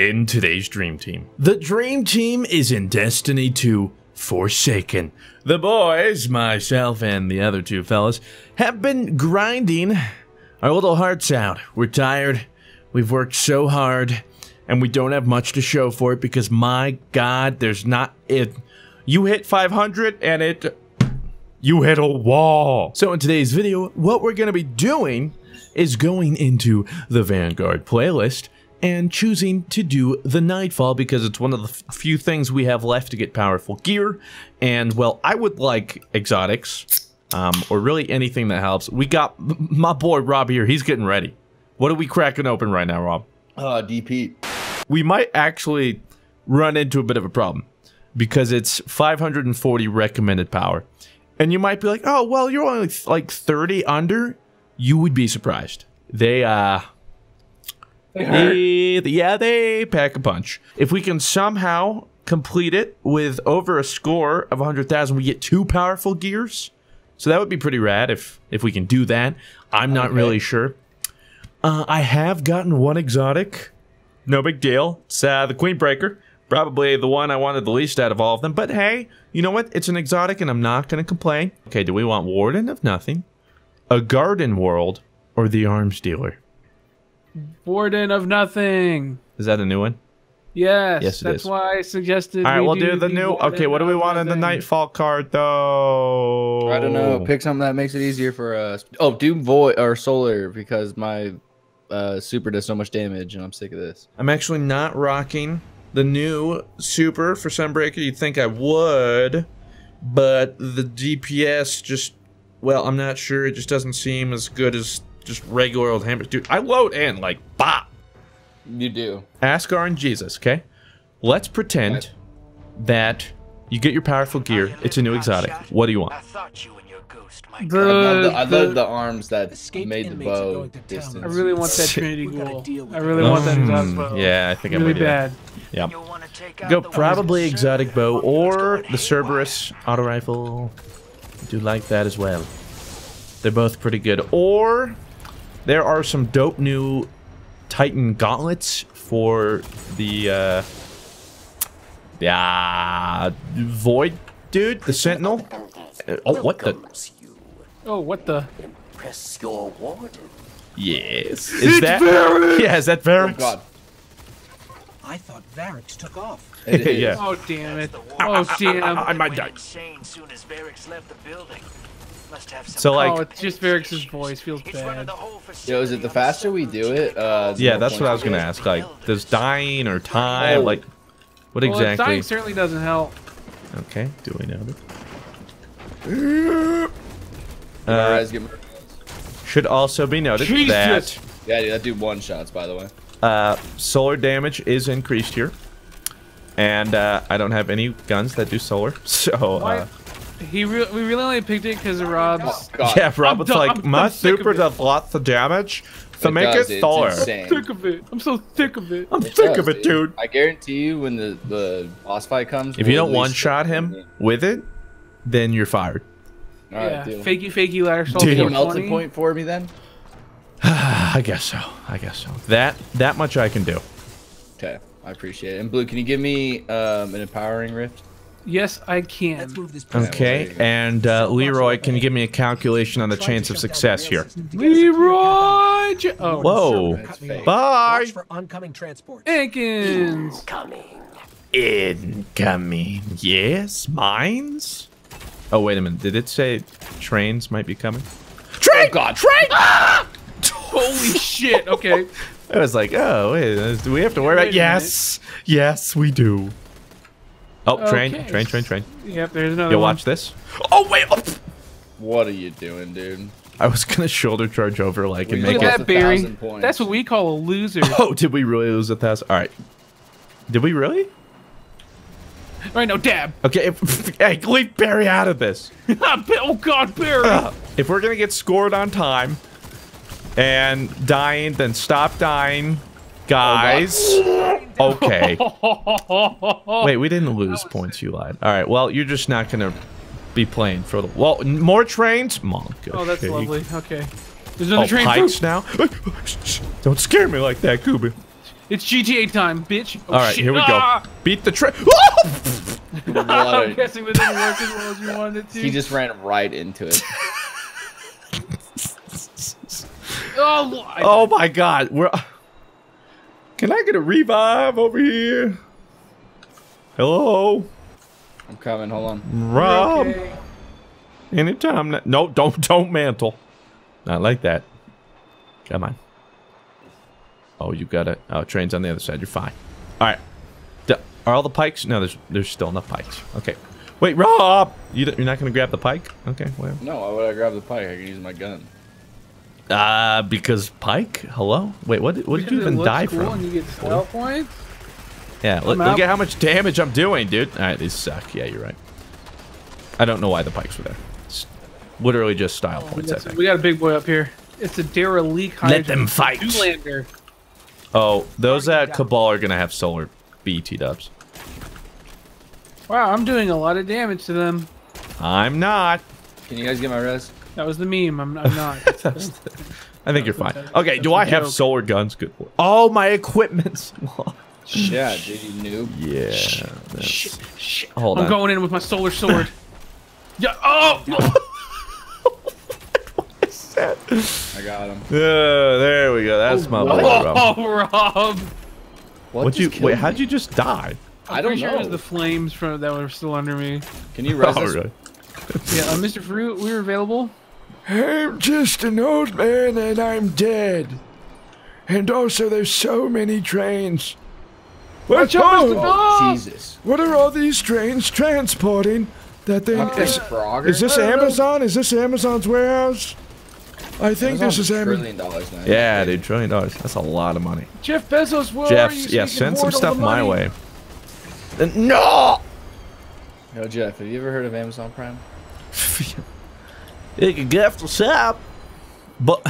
in today's Dream Team. The Dream Team is in Destiny 2 Forsaken. The boys, myself and the other two fellas, have been grinding our little hearts out. We're tired, we've worked so hard, and we don't have much to show for it because my god, there's not it. You hit 500 and you hit a wall. So in today's video, what we're gonna be doing is going into the Vanguard playlist and choosing to do the Nightfall because it's one of the few things we have left to get powerful gear. And well, I would like exotics, or really anything that helps. We got my boy Rob here, he's getting ready. What are we cracking open right now, Rob? DP. We might actually run into a bit of a problem because it's 540 recommended power. And you might be like, oh, well, you're only like 30 under. You would be surprised. They pack a punch. If we can somehow complete it with over a score of 100,000, we get 2 powerful gears. So that would be pretty rad if we can do that. I'm not really sure. I have gotten 1 exotic. No big deal. It's the Queen Breaker. Probably the one I wanted the least out of all of them, but hey, you know what? It's an exotic and I'm not gonna complain. Okay, do we want Warden of Nothing, a Garden World, or the Arms Dealer? Warden of Nothing. Is that a new one? Yes, yes, that's why I suggested. All right, we'll do the new. Okay, what do we want in the Nightfall card though? I don't know. Pick something that makes it easier for us. Oh, do Void or Solar because my super does so much damage and I'm sick of this. I'm actually not rocking the new super for Sunbreaker. You'd think I would, but the DPS just, well, I'm not sure. It just doesn't seem as good as just regular old hammers. Dude, I load in like bop. You do. Ask RNG Jesus, okay? Let's pretend that you get your powerful gear. It's a new exotic. What do you want? I love the arms that made the bow distance. I really want that Trinity bow. I really want that exotic bow. Yeah, I think I'm really bad. Yeah. Go probably exotic bow or the Cerberus auto rifle. I do like that as well. They're both pretty good. Or there are some dope new Titan gauntlets for the Void dude, the Sentinel. Oh, what the? Oh, what the? Impress your warden. Yes. Is that Variks? Yeah, is that Variks? Oh god. I thought Variks took off. Yeah. Oh damn it. Oh damn. I might die. Soon as Variks left the building. Must have some. So like, oh, it's just Variks' voice feels bad. Yo, is it the faster we do it? Yeah, that's what I was gonna ask. Like, does dying or time, like, what exactly? Well, dying certainly doesn't help. Okay, do we know that? Should also be noted that that dude one-shots, by the way. Solar damage is increased here, and I don't have any guns that do solar, so we really only picked it because of Rob's. Oh, yeah, Rob was like, my super does lots of damage, so make it solar. I'm thick of it. I'm so thick of it. I'm thick of it, dude. I guarantee you, when the boss fight comes, if you don't one-shot him with it, then you're fired. All right, dude. Fakey ladder salt. Dude, melting point for me then? I guess so. I guess so. That much I can do. Okay, I appreciate it. And Blue, can you give me an empowering rift? Yes, I can. Let's move this. Okay, well, and Leroy, can you give me a calculation on the chance of success here? Leroy! Oh, whoa! Bye. For oncoming transport. Atkins. Incoming. Yes, mines. Oh, wait a minute. Did it say trains might be coming? Train! Oh, God. Train! Ah! Holy shit. Okay. I was like, oh, wait, do we have to worry about... Yes. Yes, we do. Oh, okay. Train. Yep, there's another one. Watch this. Oh, wait. Oh. What are you doing, dude? I was going to shoulder charge over, like, and make it... Look at that, Barry. That's what we call a loser. Oh, did we really lose 1,000? All right. Did we really? All right, no, dab. Okay, hey, leave Barry out of this. Oh, God, Barry. If we're going to get scored on time and dying, then stop dying, guys. Oh, okay. Wait, we didn't lose points, you lied. All right, well, you're just not going to be playing for the... Well, more trains? Mom, oh, that's shake. Lovely. Okay. There's another train. Pikes now? Don't scare me like that, Kuba. It's GTA time, bitch. Oh, all right, shit. Here we go. Beat the trip. I'm guessing it didn't work as well as you wanted it to. He just ran right into it. Oh my God! We're. Can I get a revive over here? Hello. I'm coming. Hold on. Rob. Okay. Anytime. No, don't mantle. Not like that. Come on. Oh, you got it. Oh, train's on the other side. You're fine. All right. Are all the pikes? No, there's still enough pikes. Okay. Wait, Rob. You're not gonna grab the pike? Okay. Well. No, why would I grab the pike? I can use my gun. Because pike? Hello? Wait, what did you even die cool from? And you get spell points? Yeah, look at how much damage I'm doing, dude. All right, these suck. Yeah, you're right. I don't know why the pikes were there. It's literally just style points, I think. We got a big boy up here. It's a derelict. Let them fight. Zoolander. Oh, those at Cabal are going to have solar BT-dubs. Wow, I'm doing a lot of damage to them. I'm not. Can you guys get my res? That was the meme. I'm not. I think you're fine. Okay, do I have solar guns? Good. All my equipment's locked. Yeah, dude, you noob. Yeah. Shit. Hold on. I'm going in with my solar sword. Yeah. Oh! What is that? I got him. There we go. That's my boy, Rob. Oh, Rob. Wait, how'd you just die? I don't know. Sure it was the flames that were still under me. Can you res us? Really? Yeah, Mr. Fruit, we were available. I'm just an old man and I'm dead. And also, there's so many trains. Watch out, Mr. Dog! Jesus. What are all these trains transporting? That thing is this Amazon? Is this Amazon's warehouse? I think Amazon's this is Amazon. $1 trillion now. Yeah, dude, $1 trillion. That's a lot of money. Jeff Bezos, where are you? Yeah, send some stuff my way. No. Yo, Jeff, have you ever heard of Amazon Prime? It can gift us up, but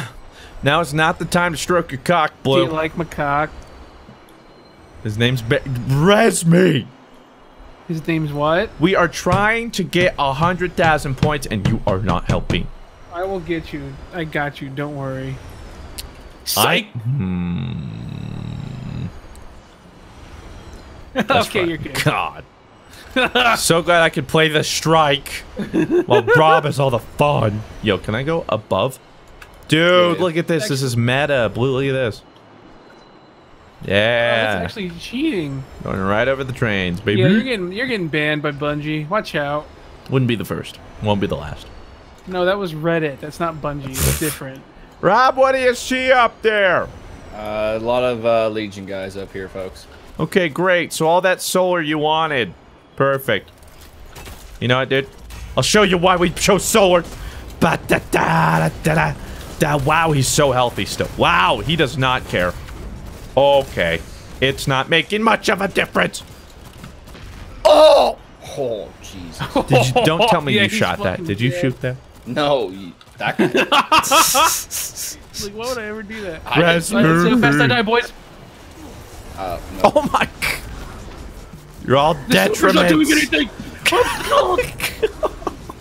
now it's not the time to stroke your cock, Blue. Do you like my cock? His name's Resme. His name's what? We are trying to get 100,000 points, and you are not helping. I will get you. I got you. Don't worry. Psych. Okay, you're good. God. So glad I could play the strike while Rob is all the fun. Yo, can I go above? Dude, yeah, look at this. This is meta. Blue, look at this. Yeah. That's actually cheating. Going right over the trains, baby. Yeah, you're getting banned by Bungie. Watch out. Wouldn't be the first. Won't be the last. No, that was Reddit. That's not Bungie. It's different. Rob, what do you see up there? A lot of Legion guys up here, folks. Okay, great. So all that solar you wanted. Perfect. You know what, dude? I'll show you why we chose solar. Wow, he's so healthy still. Wow, he does not care. Okay. It's not making much of a difference. Oh! Oh, Jesus. Don't tell me you shot that. Did you shoot that? No. That guy. Like, why would I ever do that? I fast I die, boys. No. Oh, my God. You're all detriments.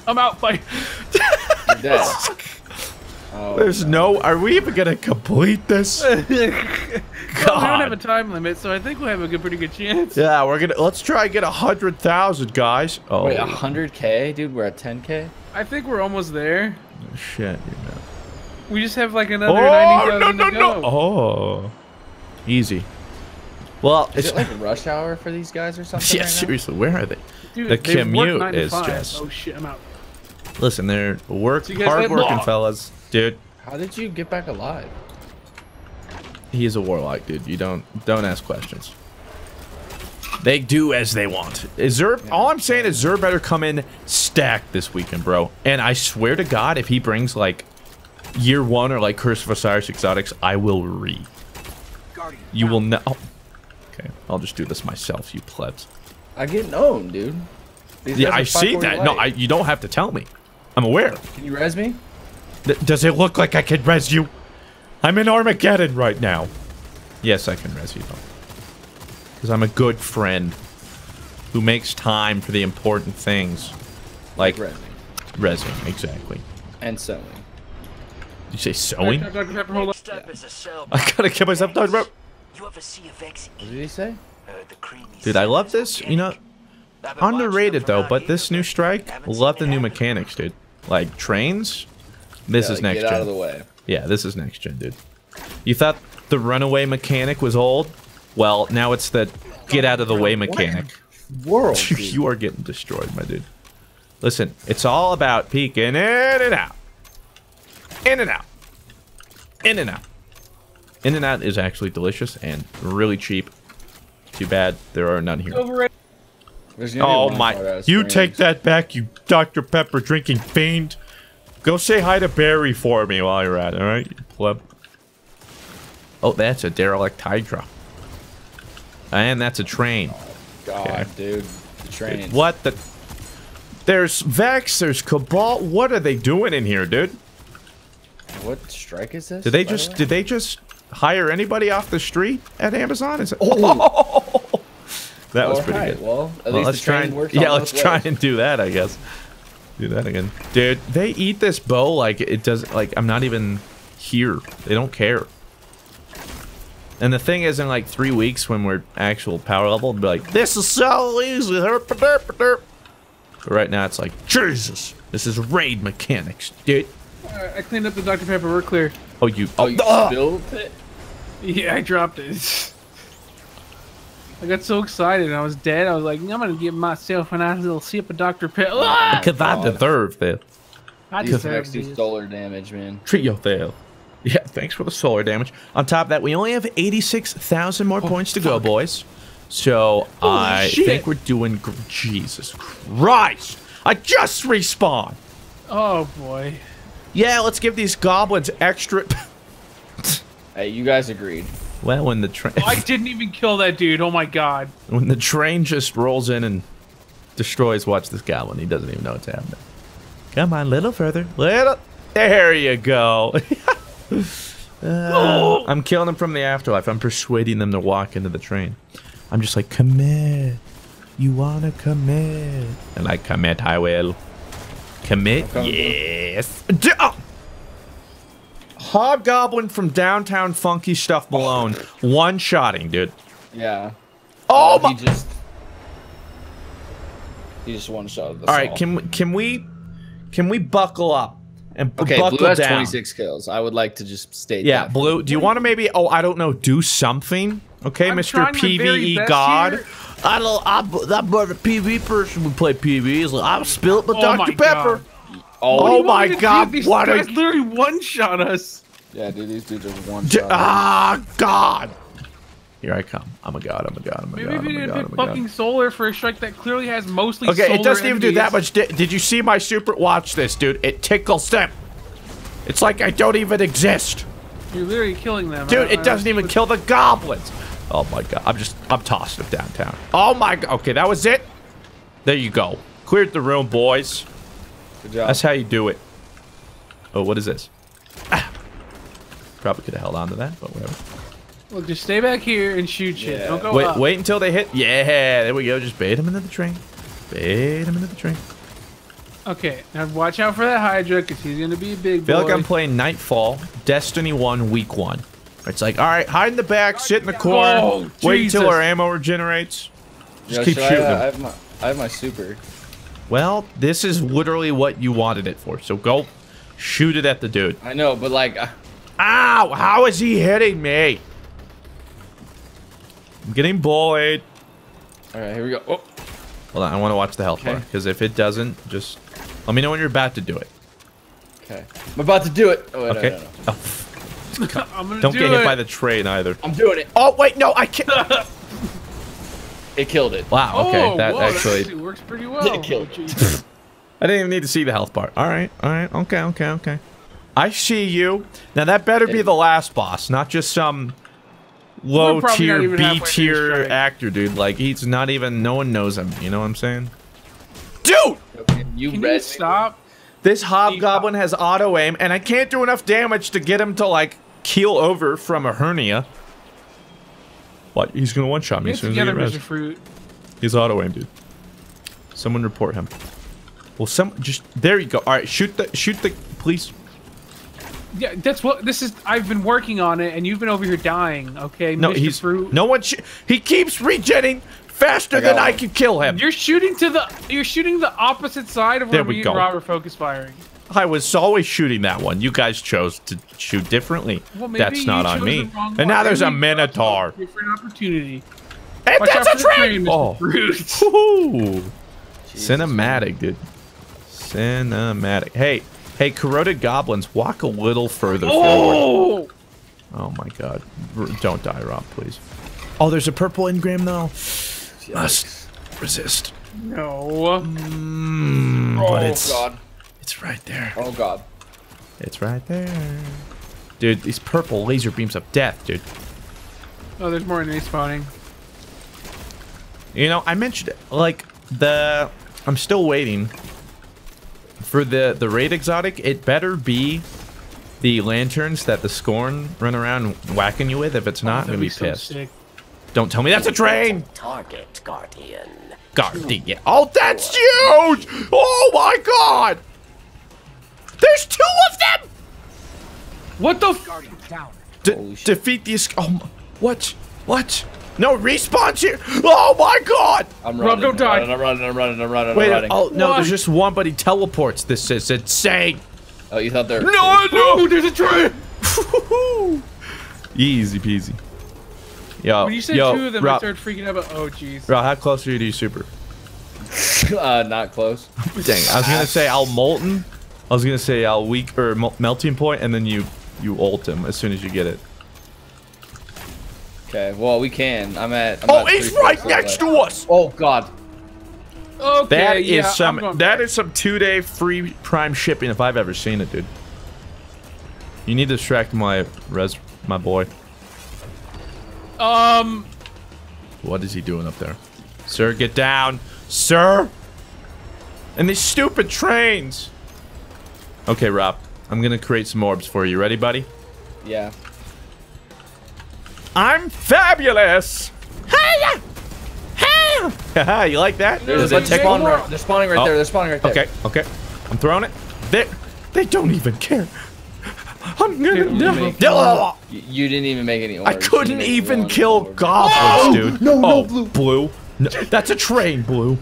I'm out. Bye. You're dead. Oh, there's no. Are we even gonna complete this? God. Well, we don't have a time limit, so I think we'll have a pretty good chance. Yeah, we're gonna. Let's try and get 100,000, guys. Oh. Wait, 100K, dude. We're at 10K. I think we're almost there. Oh, shit, you know. We just have like another 90,000 to go. Oh. Easy. Well, is it like a rush hour for these guys or something? Yeah, right seriously, where are they? Dude, the commute is just. Oh shit, I'm out. Listen, they're hard-working fellas, dude. How did you get back alive? He's a warlock, dude. You don't ask questions. They do as they want. All I'm saying is Xur better come in stacked this weekend, bro. And I swear to God, if he brings like year one or like Curse of Osiris exotics, I will re. You will not. Oh. Okay, I'll just do this myself, you plebs. I get known, dude. Yeah, I see that. No, you don't have to tell me. I'm aware. Can you res me? Does it look like I can res you? I'm in Armageddon right now. Yes, I can res you, though. Because I'm a good friend who makes time for the important things. Like resing, exactly. And sewing. Did you say sewing? I gotta get myself done, bro. You ever see a Vex? What did he say? Dude, I love this. You know, underrated though, but this new strike, love the new mechanics, dude. Like trains, this is next gen. Get out of the way. Yeah, this is next gen, dude. You thought the runaway mechanic was old? Well, now it's the get out of the way mechanic. World, you are getting destroyed, my dude. Listen, it's all about peeking in and out. In and out. In and out. In and out is actually delicious and really cheap. Too bad there are none here. Oh my, you take that back, you Dr. Pepper drinking fiend. Go say hi to Barry for me while you're at it, alright? Pleb. Oh, that's a derelict Hydra. And that's a train. Oh, God, okay. Dude. The train. Dude, what the? There's Vex, there's Cabal. What are they doing in here, dude? What strike is this? Did they just hire anybody off the street at Amazon? Is it? Oh, that was pretty good. Well, at least let's try and let's try and do that. I guess do that again, dude. They eat this bow like it doesn't. Like I'm not even here. They don't care. And the thing is, in like 3 weeks when we're actual power level, they'll be like, this is so easy. But right now it's like, Jesus, this is raid mechanics, dude. I cleaned up the Dr. Pepper. We're clear. Oh, you spilled it? Yeah, I dropped it. I got so excited. I was dead. I was like, I'm going to give myself a nice little sip of Dr. Pepper. Because I deserve that. I deserve these solar damage, man. Treat yourself. Yeah, thanks for the solar damage. On top of that, we only have 86,000 more points to go, boys. So I think we're doing... Jesus Christ! I just respawned! Oh, boy. Yeah, let's give these goblins extra... Hey, you guys agreed. Well, when the train... I didn't even kill that dude, oh my god. When the train just rolls in and destroys, watch this goblin. He doesn't even know what's happening. Come on, little further. Little... There you go. I'm killing them from the afterlife. I'm persuading them to walk into the train. I'm just like, commit. You wanna commit. And I commit, I will. Commit? Yes. Oh. Hobgoblin from downtown funky stuff Malone. One-shotting, dude. Yeah. Oh my! He just one-shotted this. All right, can we buckle up and buckle down? Okay, Blue has 26 kills. I would like to just state that. Blue, do you want to maybe? Oh, I don't know. Do something, okay, Mr. PVE God. Here. I don't. I'm a PvE person. We play PvE. Like, I spilled my Dr. Pepper. Oh my god! These guys literally one-shot us. Yeah, dude, these dudes are one-shot. Ah, god! Here I come. I'm a god. I'm a god. I'm a god. Maybe we did fucking solar for a strike that clearly has mostly. Okay, it doesn't even do that much. Did you see my super? Watch this, dude. It tickles them. It's like I don't even exist. You're literally killing them, dude. It doesn't even kill the goblins. Oh my god! I'm tossing them downtown. Oh my god! Okay, that was it. There you go. Cleared the room, boys. Good job. That's how you do it. Oh, what is this? Ah. Probably could have held on to that, but whatever. Look, just stay back here and shoot shit. Don't go up. Wait until they hit. Yeah, there we go. Just bait them into the train. Bait them into the train. Okay, now watch out for that Hydra, because he's gonna be a big boy. I feel like I'm playing Nightfall, Destiny 1, Week 1. It's like, all right, hide in the back, sit in the corner, wait until our ammo regenerates. Just keep shooting. I have my super. Well, this is literally what you wanted it for, so go shoot it at the dude. I know, but like... Ow! How is he hitting me? I'm getting bullied. All right, here we go. Oh. Hold on, I want to watch the health bar, because if it doesn't, just... Let me know when you're about to do it. Okay. I'm about to do it. Oh, wait, okay. No. Oh. Don't get hit by the train either. I'm doing it. Oh wait, no, I can't. It killed it. Wow. Okay, that actually works pretty well. It killed you. I didn't even need to see the health bar. All right. All right. Okay. Okay. Okay. I see you. Now that better be the last boss, not just some low tier, B tier actor dude. Like he's not even. No one knows him. You know what I'm saying? Dude. Okay, you stop. This hobgoblin has auto aim, and I can't do enough damage to get him to like keel over from a hernia. What? He's gonna one-shot me as soon as I get Mr. Fruit. He's auto-aimed, dude. Someone report him. Well, there you go. All right, shoot the, please. Yeah, that's what this is. I've been working on it, and you've been over here dying. Okay, no, Mr. Fruit. No one. He keeps regenning faster than I can kill him. You're shooting to the. You're shooting the opposite side of where me and Rob were focus firing. I was always shooting that one. You guys chose to shoot differently. Well, that's not on me. And now there's a Minotaur. Different opportunity. And watch that's a train. Oh, cinematic, dude. Cinematic. Hey. Hey, corroded goblins, walk a little further forward. Oh my god. Don't die, Rob, please. Oh, there's a purple engram, though. Yikes. Must resist. No. Oh, but it's, it's right there. Oh, god. It's right there. Dude, these purple laser beams of death, dude. Oh, there's more enemy spawning. You know, I mentioned, like, the... I'm still waiting. For the raid exotic, it better be the lanterns that the Scorn run around whacking you with. If it's not, I'm gonna be pissed. Sick. Don't tell me that's a train. Target guardian. Guardian. Oh, that's huge! Oh my god! There's two of them. What the? Defeat these. Oh, my, what? What? No, respawn here! Oh my god! I'm running, Rob, don't die. I'm running. Wait, oh, no, there's just one, but he teleports. This is insane. Oh, you thought there No, there's a train! Easy peasy. Yo, when you said two of them, Rob, I started freaking out about, oh jeez. Rob, how close are you to your super? Not close. Dang, I was gonna say I'll molten. I was gonna say I'll weak, or melting point, and then you ult him as soon as you get it. Okay, well, we can. I'm at. I'm he's right next to us. Oh god. Okay, that is some. That is some 2-day free prime shipping if I've ever seen it, dude. You need to distract my my boy. What is he doing up there? Sir, get down, sir. And these stupid trains. Okay, Rob, I'm gonna create some orbs for you. Ready, buddy? Yeah. I'm fabulous! Hey! Hey! Haha, you like that? They're spawning right there. They're spawning right there. Okay, okay. I'm throwing it. They don't even care. I'm gonna You didn't even make any orange. I couldn't even kill goblins, dude. No, no, Blue. No, that's a train, Blue.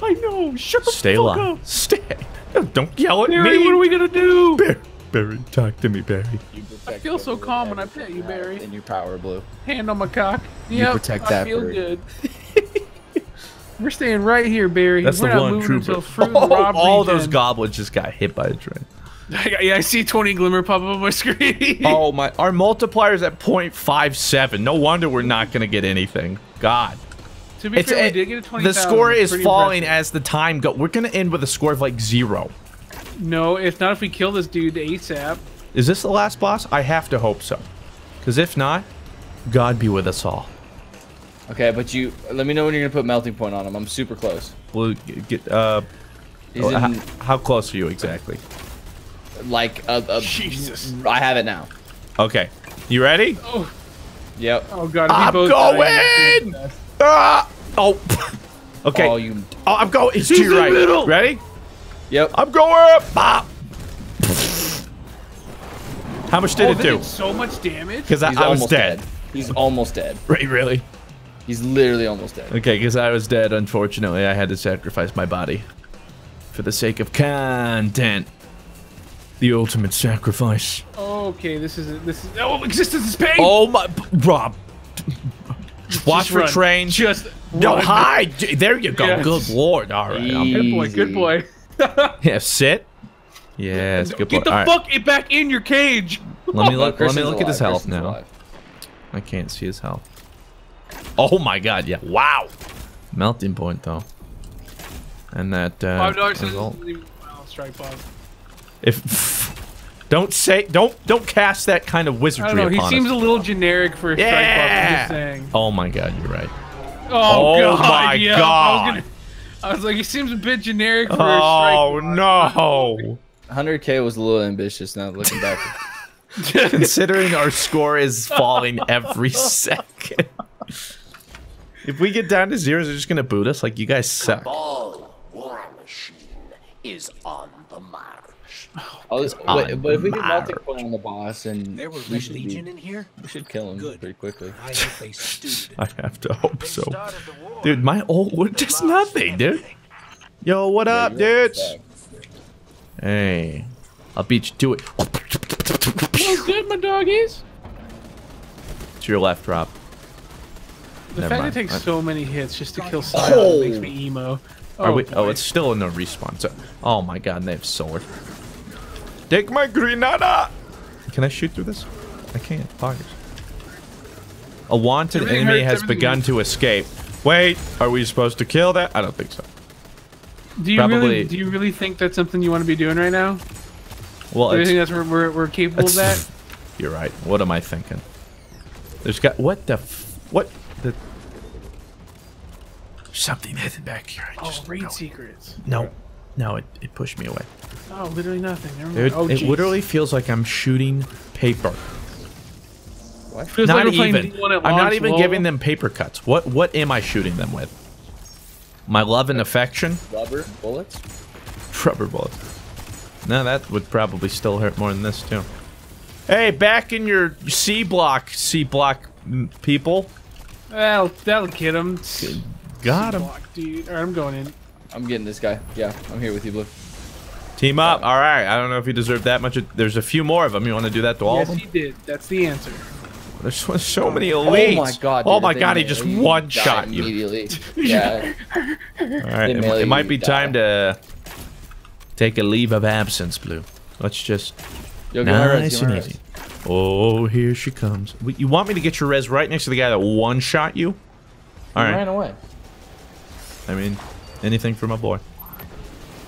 I know. Shut the fuck up. Stay alive. Don't yell at me. What are we gonna do? Barry, talk to me, Barry. I feel so calm when I pet you, Barry. And your power, Blue. Hand on my cock. Yep, you protect that. I feel good. We're staying right here, Barry. That's the one trooper. All those goblins just got hit by a train. Yeah, I see 20 glimmer pop up on my screen. Oh my! Our multiplier's at 0.57. No wonder we're not gonna get anything. God. To be fair, we did get a 20. The score is falling as the time goes. We're gonna end with a score of like 0. No, if not, if we kill this dude ASAP. Is this the last boss? I have to hope so. Because if not, God be with us all. Okay, but you... Let me know when you're going to put melting point on him. I'm super close. Blue, get... how close are you exactly? Like... Jesus. I have it now. Okay. You ready? Oh. Yep. Oh, God. I'm going! Ah! Oh. Okay. Oh, you... Oh, I'm going. He's to your right. Middle. Ready? Yep. I'm going up. Ah. How much did it do? Did so much damage. Because I was dead. He's almost dead. Right, really? He's literally almost dead. Okay, because I was dead. Unfortunately, I had to sacrifice my body for the sake of content. The ultimate sacrifice. Okay, this is. Oh, existence is pain. Oh my, Rob. Watch for train. Just no hide. There you go. Yeah. Good lord. All right. Good boy. Good boy. Yeah, sit. Yes, good boy. Get the fuck back in your cage. Let me look at his health now. I can't see his health. Oh my god, yeah. Wow. Melting point though. And that strike boss. If don't cast that kind of wizardry upon us. I don't know, he seems a little generic for a strike boss, I'm just saying. Oh my god, you're right. Oh my god. I was like, he seems a bit generic for a strike. Oh, no. 100K was a little ambitious now looking back. Considering our score is falling every second. If we get down to zeros, they're just going to boot us. Like, you guys suck. Cabal War Machine is on the march. But if we get multi-point on the boss and there were Legion in here, we should kill him pretty quickly. I have to hope so. Dude, my ult would just nothing, dude. Yo, what up, dudes? Hey, I'll beat you to it. What's good, my doggies? To your left, Rob. The fact it takes so many hits just to kill Silent makes me emo. Are we? Oh, it's still in the respawn. So, oh my god, they have sword. Take my grenada! Can I shoot through this? I can't. Poggers. A wanted enemy has begun to escape. Wait, are we supposed to kill that? I don't think so. Do you really? Do you really think that's something you want to be doing right now? Well, do you think that's we're capable of that? You're right. What am I thinking? There's got what the. Something hidden back here. I just read secrets. No, no, it pushed me away. Oh, literally nothing. Dude, it literally feels like I'm shooting paper. What? Feels not like even. I'm not even giving them paper cuts. What am I shooting them with? My love and affection. Rubber bullets. Rubber bullets. No, that would probably still hurt more than this too. Hey, back in your C block, people. Well, that'll get them. Got him. Dude. All right, I'm going in. I'm getting this guy. Yeah, I'm here with you, Blue. Team up. All right. I don't know if you deserve that much. There's a few more of them. You want to do that to all of them? Yes, he did. That's the answer. There's so many elites. Oh my god. Dude, oh my god. He just one shot you. Immediately. Yeah. All right. It might be time to take a leave of absence, Blue. Let's just nice and easy. Oh, here she comes. You want me to get your res right next to the guy that one shot you? All right. Ran away. I mean, anything for my boy.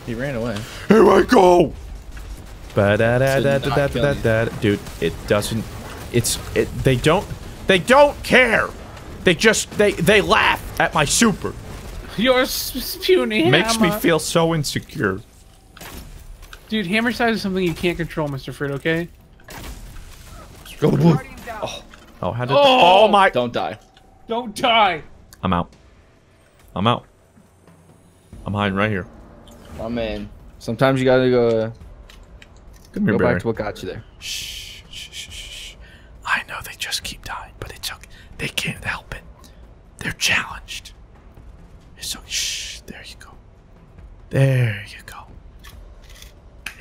He ran away. Here I go! Dude, it doesn't... They don't care! They just... They laugh at my super. Your puny makes me feel so insecure. Dude, hammer size is something you can't control, Mr. Fruit, okay? Oh, how did... Oh my... Don't die. Don't die! I'm out. I'm out. I'm hiding right here. Oh man, sometimes you gotta go back to what got you there. Shh, shh, shh, shh. I know they just keep dying, but it's okay. They can't help it. They're challenged. It's okay. Shh, there you go. There you go.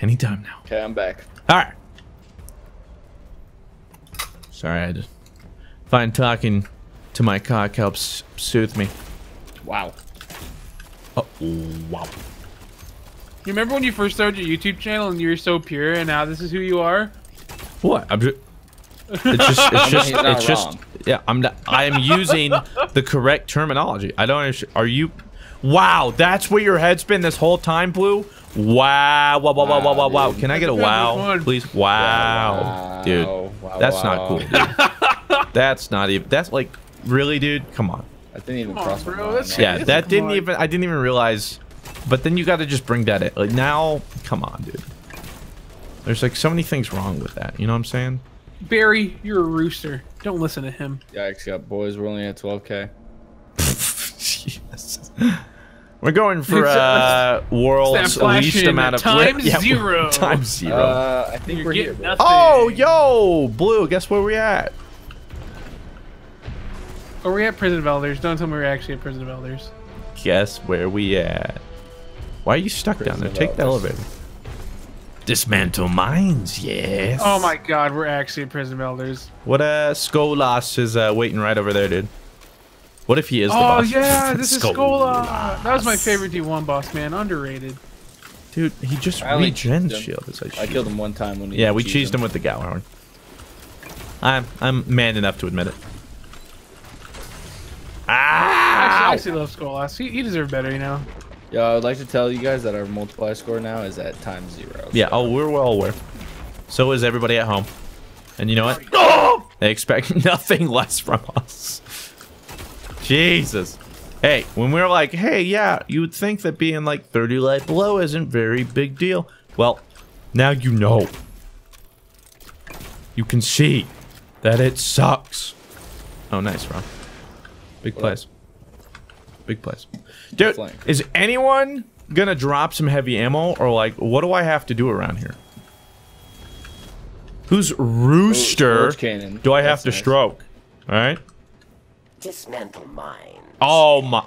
Anytime now. Okay, I'm back. All right. Sorry, I just find talking to my cock helps soothe me. Wow. Oh, wow. You remember when you first started your YouTube channel and you were so pure and now this is who you are? What? I'm just... It's just... Yeah, I am using the correct terminology. I don't understand. Are you... Wow, that's where your head's been this whole time, Blue? Wow. Wow, wow, wow, wow, wow, wow. Can I get a wow, please? Wow. Dude, that's not cool, dude. That's not even... That's like... Really, dude? Come on. I didn't even cross my mind. Yeah, that didn't even... I didn't even realize... But then you gotta just bring that in. Like now, come on, dude. There's like so many things wrong with that. You know what I'm saying? Barry, you're a rooster. Don't listen to him. Yikes, yeah, boys. We're only at 12K. Jesus. We're going for world's least amount of times zero. Times zero. I think we're here. Bro. Oh, yo, Blue. Guess where we at? Are we at Prison of Elders? Don't tell me we're actually at Prison of Elders. Guess where we at? Why are you stuck down there? Take the elevator. Dismantle mines, yes. Oh my god, we're actually Prison of Elders. What Skolas is waiting right over there, dude. What if he is the boss? Oh yeah, this is Skolas. That was my favorite D1 boss, man. Underrated. Dude, he just regens shield. Like, I killed him one time when he we cheesed him with the Gjallarhorn. I'm man enough to admit it. Ah! I actually love Skolas. He deserved better, you know. Yeah, I would like to tell you guys that our multiply score now is at times zero. Yeah, oh, we're well aware. So is everybody at home. And you know what? Oh! They expect nothing less from us. Jesus. Hey, when we're like, hey, yeah, you would think that being like 30 light below isn't very big deal. Well, now you know. You can see that it sucks. Oh, nice, Ron. Big plays. Big plays. Dude, is anyone gonna drop some heavy ammo or like, what do I have to do around here? Whose rooster do I have to stroke? All right. Dismantle mine. Oh my!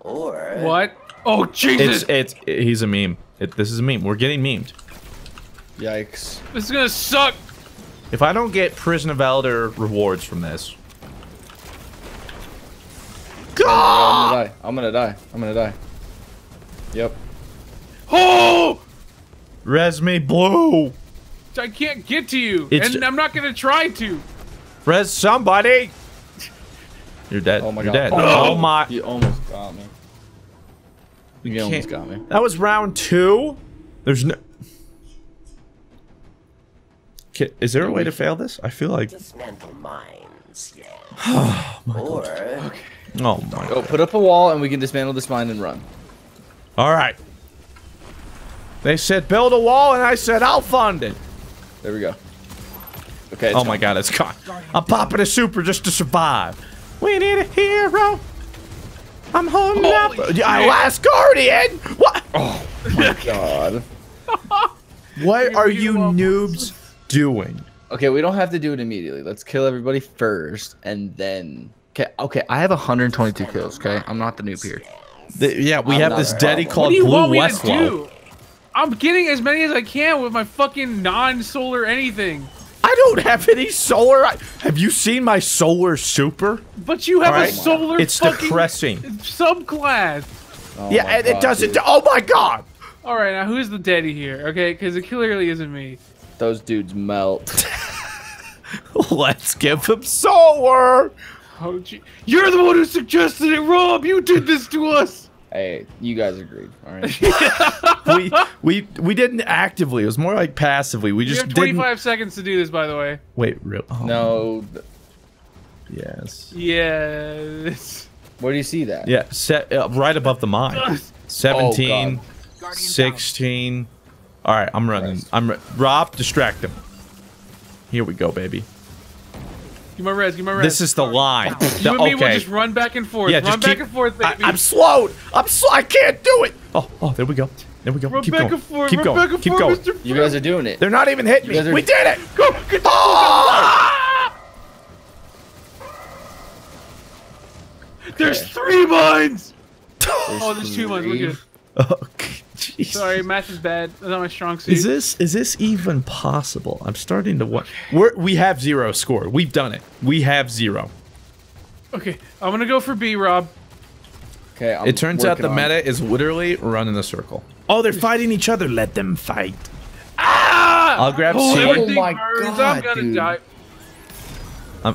Or what? Oh Jesus! It's he's a meme. This is a meme. We're getting memed. Yikes! This is gonna suck. If I don't get Prison of Elder rewards from this, God! I'm gonna die. Yep. Oh! Res me blue. I can't get to you, and I'm not gonna try to. Res somebody. You're dead. Oh my God. You're dead. Oh, oh my. You almost got me. You almost got me. That was round two. There's no. Is there a way to fail this? I feel like. Dismantle mines. Yeah. Oh my God. Okay. Oh my God. Put up a wall and we can dismantle this mine and run. All right. They said build a wall and I said I'll fund it. There we go. Okay. Oh my God, it's gone. I'm popping a super just to survive. We need a hero. I'm holding up. I last guardian. What? Oh my God. What are you noobs doing? Okay, we don't have to do it immediately. Let's kill everybody first, and then. Okay. I have 122 kills. Okay, I'm not the noob here. Yeah, we have this daddy called BlueWestlo. I'm getting as many as I can with my fucking non-solar anything. I don't have any solar. Have you seen my solar super? But you have a solar. It's depressing. Subclass. Oh yeah, and it doesn't. Oh my God. All right, now who's the daddy here? Okay, because it clearly isn't me. Those dudes melt. Let's give them solar. Oh, gee. You're the one who suggested it, Rob. You did this to us. Hey, you guys agreed, all right? we didn't actively. It was more like passively. We just. You have 25 seconds to do this, by the way. Wait, real? Oh. No. Yes. Yes. Where do you see that? Yeah, right above the mine. 17, oh, 16. All right, I'm running. Christ. Rob, distract him. Here we go, baby. Give my res, give my res. This is the line. You and me will just run back and forth. Yeah, run back and forth, baby. I'm slowed. I can't do it. Oh, there we go. There we go. Run back and forth. Keep going. Keep going. You guys are doing it. They're not even hitting me. We did it. Go. There's three mines. Oh, there's two mines. Look at it. Oh, jeez. Sorry, math is bad. That's not my strong suit. Is this even possible? I'm starting to wonder. We have zero score. We've done it. We have zero. Okay, I'm gonna go for B, Rob. Okay, it turns out the meta is literally run in a circle. Oh, they're fighting each other. Let them fight. Ah! I'll grab C. Oh my God, I'm gonna die.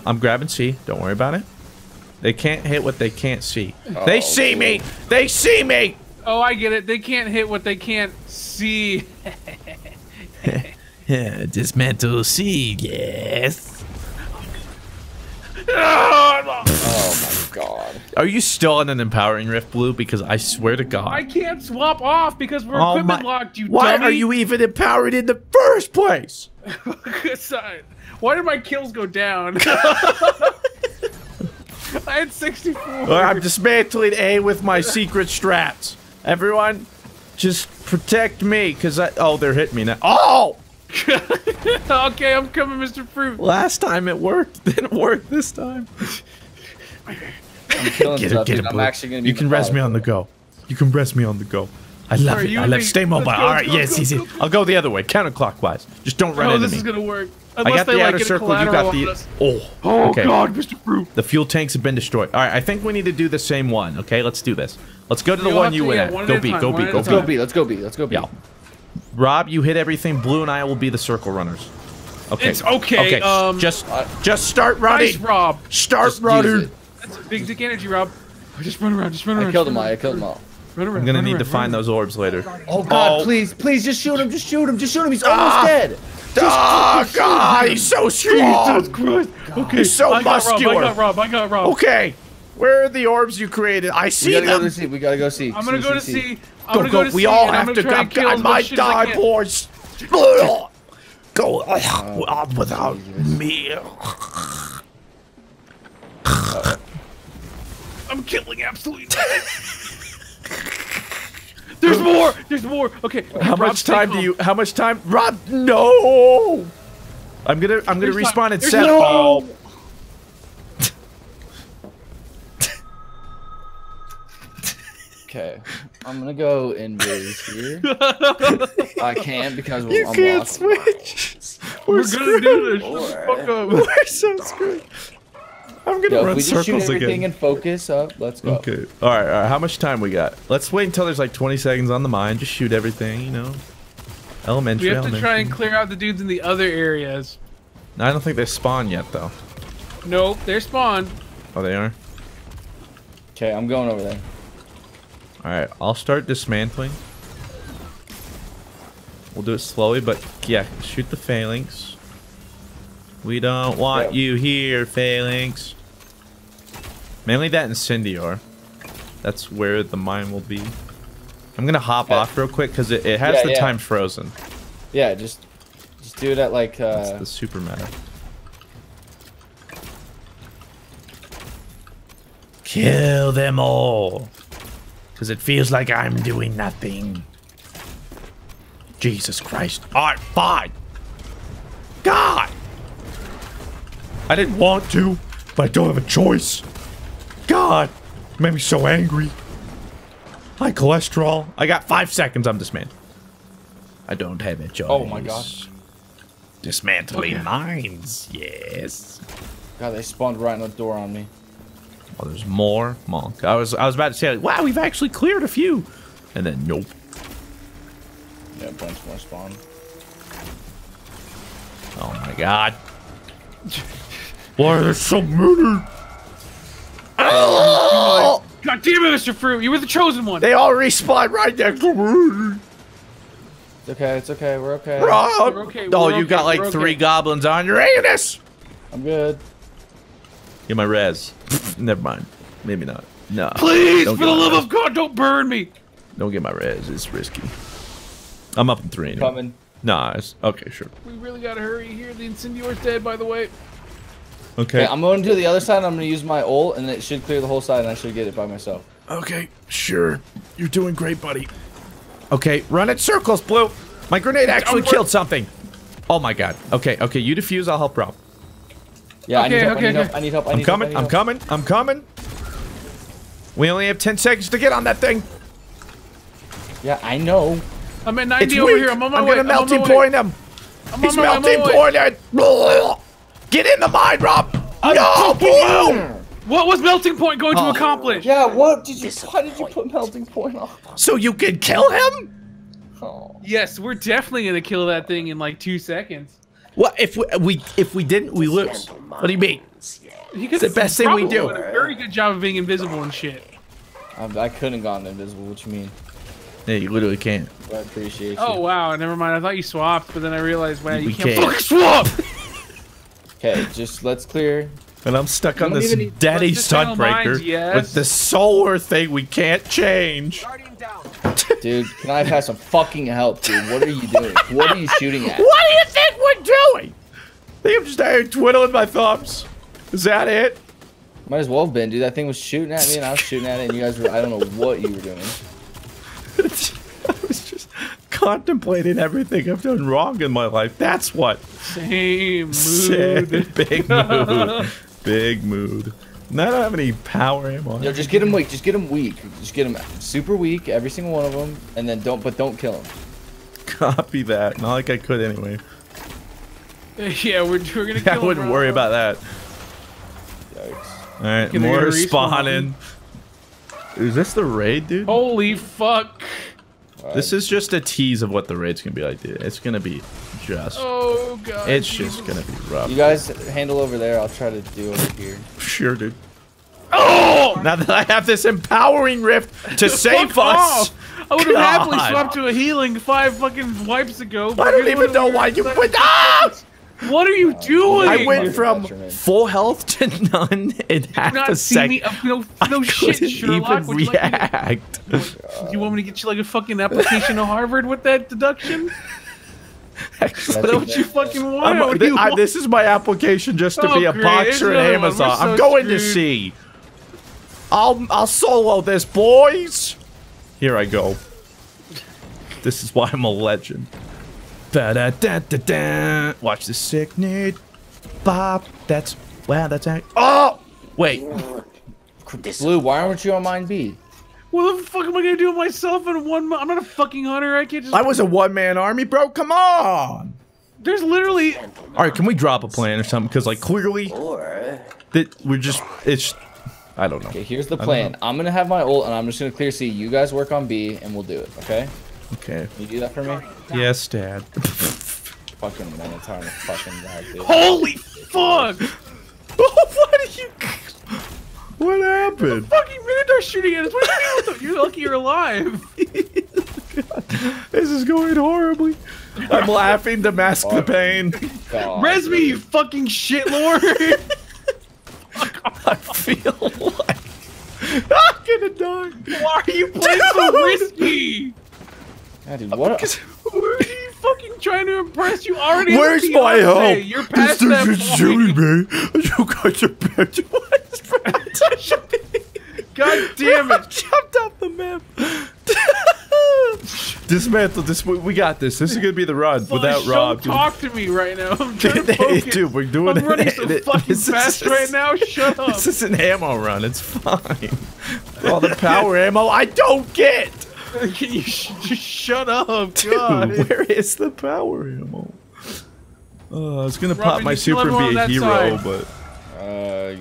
I'm grabbing C. Don't worry about it. They can't hit what they can't see. Oh, they see me. They see me. Oh, I get it. They can't hit what they can't see. Dismantle C, yes. Oh my God. Are you still on an empowering rift, Blue? Because I swear to God. I can't swap off because we're equipment locked, you dummy. Why are you even empowered in the first place? Why did my kills go down? I had 64. I'm dismantling A with my secret strats. Everyone, just protect me, because they're hitting me now. Oh! Okay, I'm coming, Mr. Fruit. Last time it worked. Didn't work this time. I'm killing get him, I'm actually gonna be. You can rest me on the go. You can rest me on the go. I love it. I love it. Stay mobile. All right, yes, easy. I'll go the other way, counterclockwise. Just don't run into me. This is going to work. Unless I got the outer circle, you got the... Oh, okay. God, Mr. Fruit. The fuel tanks have been destroyed. All right, I think we need to do the same one, okay? Let's do this. Let's go to the one you went at. Go B, go B, go B. Go B, let's go B, let's go B. Yeah. Rob, you hit everything. Blue and I will be the circle runners. Okay. It's okay. Okay, just start running. Nice, Rob. Start running. That's big dick energy, Rob. Just run around, just run around. I killed them all. Run around, I'm gonna need to find those orbs later. Oh God, please, please, just shoot him, just shoot him, just shoot him. He's almost dead. Oh God, he's so strong. Jesus Christ. Okay, he's so muscular. I got Rob. Okay, where are the orbs you created? I see them. We gotta go see. I'm gonna go to C. Go. We all have to go. I might die, boys. Go on without me. I'm killing absolutely. There's more! There's more! Okay. How much time do you... How much time? Rob, no! I'm gonna respawn at 7. No. Okay, I'm gonna go invis here. I can't because you can't switch. We're gonna do this. Fuck up. We're so screwed. I'm gonna run circles again. If we just shoot everything and focus up, let's go. Okay. All right. How much time we got? Let's wait until there's like 20 seconds on the mine. Just shoot everything, you know. Elementary. We have to try and clear out the dudes in the other areas. I don't think they spawn yet, though. Nope, they're spawned. Oh, they are. Okay, I'm going over there. All right, I'll start dismantling. We'll do it slowly, but yeah, shoot the phalanx. We don't want you here, phalanx. Mainly that incendiar. That's where the mine will be. I'm gonna hop off real quick because it has the time frozen. Yeah, just do it at like. That's the super meta. Kill them all, because it feels like I'm doing nothing. Jesus Christ! All right, fine. God, I didn't want to, but I don't have a choice. God, it made me so angry. High cholesterol. I got 5 seconds. I'm dismantling. I don't have a choice. Oh my gosh. Dismantling mines. Yes. God, they spawned right in the door on me. Oh, there's more monk. I was about to say, like, wow, we've actually cleared a few, and then nope. Yeah, a bunch more spawn. Oh my god. Why are there so many? Oh! God damn it, Mr. Fruit! You were the chosen one! They all respawned right next to me! It's okay, it's okay, we're okay. We're okay. Oh, you got like 3 goblins on your anus! I'm good. Get my res. Never mind. Maybe not. No. Please, for the love of God, don't burn me! Don't get my res, it's risky. I'm up in 3 anyway. Coming. Nah, it's, okay, sure. We really gotta hurry here, the incendiary's dead, by the way. Okay. I'm going to the other side. I'm going to use my ult, and it should clear the whole side, and I should get it by myself. Okay, sure. You're doing great, buddy. Okay, run at circles, Blue. My grenade actually killed something. Oh my god. Okay, okay. You defuse. I'll help Rob. Yeah, okay, I need help. I need help. I'm coming. We only have 10 seconds to get on that thing. Yeah, I know. I'm at 90 over here. I'm on my way. I'm going to melting point him. He's melting pointed. Get in the mine, Rob! No! What was melting point going to accomplish? Yeah, why did you put melting point on? So you could kill him? Oh. Yes, we're definitely gonna kill that thing in like 2 seconds. What if we didn't, we lose. What do you mean? It's the best thing we do. A very good job of being invisible and shit. I couldn't have gotten invisible. What you mean? Yeah, you literally can't. I appreciate you. Oh wow, never mind. I thought you swapped, but then I realized, wow, you can't fucking swap. Okay, just let's clear. And I'm stuck on this daddy Sunbreaker with the solar thing we can't change. Dude, can I have some fucking help, dude? What are you doing? What are you shooting at? What do you think we're doing? I think I'm just out here twiddling my thumbs. Is that it? Might as well have been, dude. That thing was shooting at me and I was shooting at it and you guys were, I don't know what you were doing. I was just contemplating everything I've done wrong in my life. That's what. Same mood. Big mood. Big mood. And I don't have any power ammo. Yo, just get him weak. Just get him weak. Just get him super weak, every single one of them, and then don't kill him. Copy that. Not like I could anyway. Yeah, we're gonna kill him. I wouldn't worry about that. Yikes. All right, more spawning. Is this the raid, dude? Holy fuck. This is just a tease of what the raid's gonna be like, dude. It's gonna be just. Oh god. It's just gonna be rough. You guys handle over there. I'll try to do over here. Sure, dude. Oh! Now that I have this empowering rift to save us, I would have happily swapped to a healing 5 fucking wipes ago. I don't even know why you went. Ah! What are you doing? I went from full health to none in half a second. No shit, Sherlock. Would you react? Do you want me to get you like a fucking application to Harvard with that deduction? That's what you fucking want. This is my application just to be a boxer at Amazon. I'm going to see. I'll solo this, boys. Here I go. This is why I'm a legend. Da-da-da-da-da. Watch the signet. Bob, that's... Wow, that's... Oh! Wait. Blue, why aren't you on mine B? What the fuck am I gonna do with myself in one... I'm not a fucking hunter, I can't just... I was a one-man army, bro, come on! There's literally... Alright, can we drop a plan or something? Because, like, clearly... that we're just... It's... I don't know. Okay, here's the plan. I'm gonna have my ult, and I'm just gonna clear C. You guys work on B, and we'll do it, okay? Okay. Can you do that for me? Yes, Dad. Fucking Minotaur fucking died, dude. Holy fuck! Why did you... What happened? The fucking Minotaur shooting at us! What are you doing with them? You're lucky you're alive! This is going horribly. I'm laughing to mask the pain. God, res me, you fucking shitlord! I feel like I'm gonna die. Why are you playing so risky? Yeah, dude, what? Who are you fucking trying to impress? You already. Where's my help? You're past that point. Shooting me. You guys are bad. God damn it! Jumped off the map. Dismantle this. We got this. This is gonna be the run without Rob. Don't talk to me right now. I'm trying to focus. Dude, we're doing I'm running so fucking fast right now. Shut up. This is an ammo run. It's fine. All the power ammo I don't get. Can you just shut up, dude? God. Where is the power ammo? I was gonna pop my super and be a hero, but.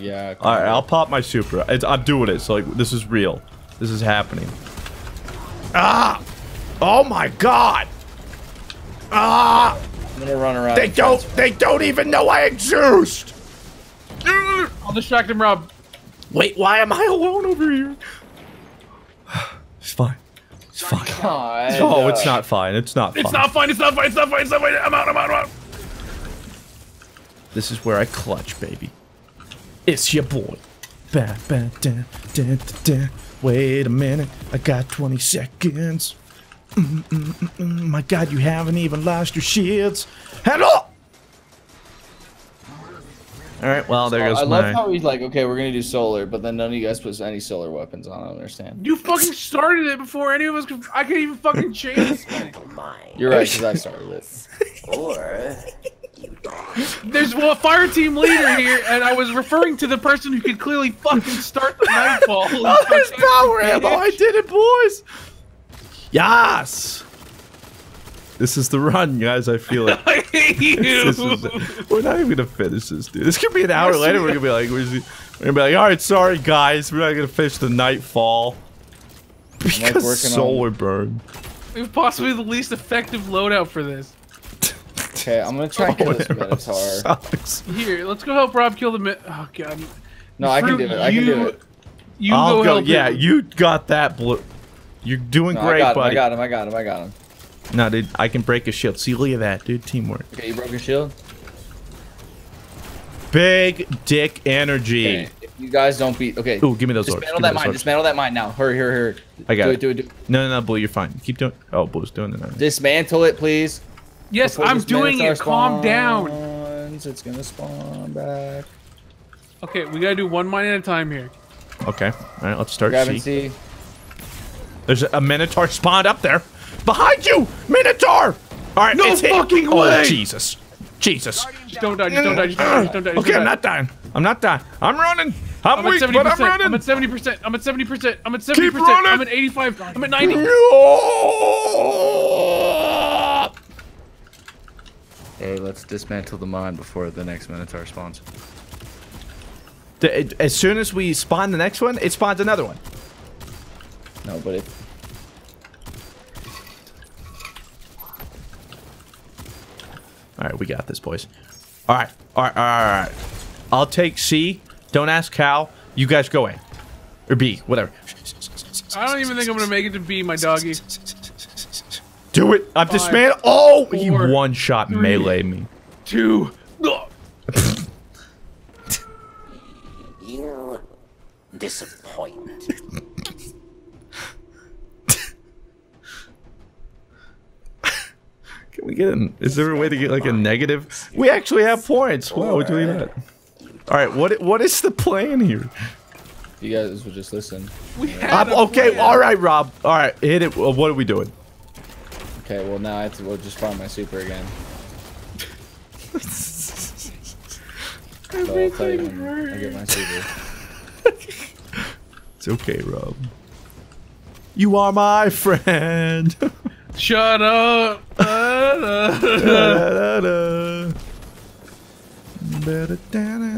Yeah. All right, I'll pop my super. I'm doing it. So like, this is real. This is happening. Ah! Oh my God! Ah! I'm gonna run around. They don't. They don't even know I exist. I'll distract him, Rob. Wait, why am I alone over here? It's fine. It's fine. God. Oh, it's not fine. It's not fine. It's not fine. It's not fine. It's not fine. It's not fine. I'm out. I'm out. I'm out. This is where I clutch, baby. It's your boy. Ba, ba, da, da, da, da. Wait a minute. I got 20 seconds. My God, you haven't even lost your shields. Hello! Alright, well, there goes I love how he's like, okay, we're gonna do solar, but then none of you guys put any solar weapons on. I don't understand. You fucking started it before any of us could. I could even fucking change this. You're right, because I started it. Or... There's a fire team leader here, and I was referring to the person who could clearly fucking start the nightfall. Oh, there's power ammo! I did it, boys! Yes! This is the run, guys. I feel it. I hate you! We're not even gonna finish this, dude. This could be an hour later. We're gonna be like, all right, sorry, guys. We're not gonna finish the nightfall because solar burn. We've possibly the least effective loadout for this. Okay, I'm gonna try and kill this Minotaur. Here, let's go help Rob kill the Oh God. No, I can do it. I can do it. You I'll go. Yeah, you got that, Blue. You're doing great, buddy. I got him. No, dude, I can break his shield. See, look at that, dude. Teamwork. Okay, you broke your shield. Big dick energy. Okay, if you guys don't beat. Okay. Ooh, give me those orbs. Dismantle that mine. Dismantle that mine now. Hurry, hurry, hurry. I got it. Do it, do it, do it. No, no, no, Blue, you're fine. Keep doing. Oh, Blue's doing it. Dismantle it, please. Yes, I'm doing it. Calm down. It's gonna spawn back. Okay, we gotta do one mine at a time here. Okay. All right, let's start. C. There's a Minotaur spawned up there, behind you, Minotaur. All right, no fucking way. Oh, Jesus, Jesus. Just don't die. Just don't die. Just don't die. Okay, I'm not dying. I'm not dying. I'm running. I'm weak, but I'm running. I'm at 70%. I'm at 70%. I'm at 70%. Keep running. I'm at 85. I'm at 90. Hey, let's dismantle the mine before the next Minotaur spawns. As soon as we spawn the next one, it spawns another one. No, but it... Alright, we got this, boys. Alright, alright, alright. I'll take C. Don't ask how. You guys go A. Or B, whatever. I don't even think I'm gonna make it to B, my doggy. Do it! I'm dismantled. Oh, he one-shot melee me. Two. You disappoint. Can we get an? Is there a way to get like a negative? We actually have points. Wow, we're doing that. All right, what is the plan here? You guys would just listen. We have. Okay, all right, Rob. All right, hit it. What are we doing? Okay, well now I have to just farm my super again. So I'll tell you when I get my super. It's okay, Rob. You are my friend. Shut up.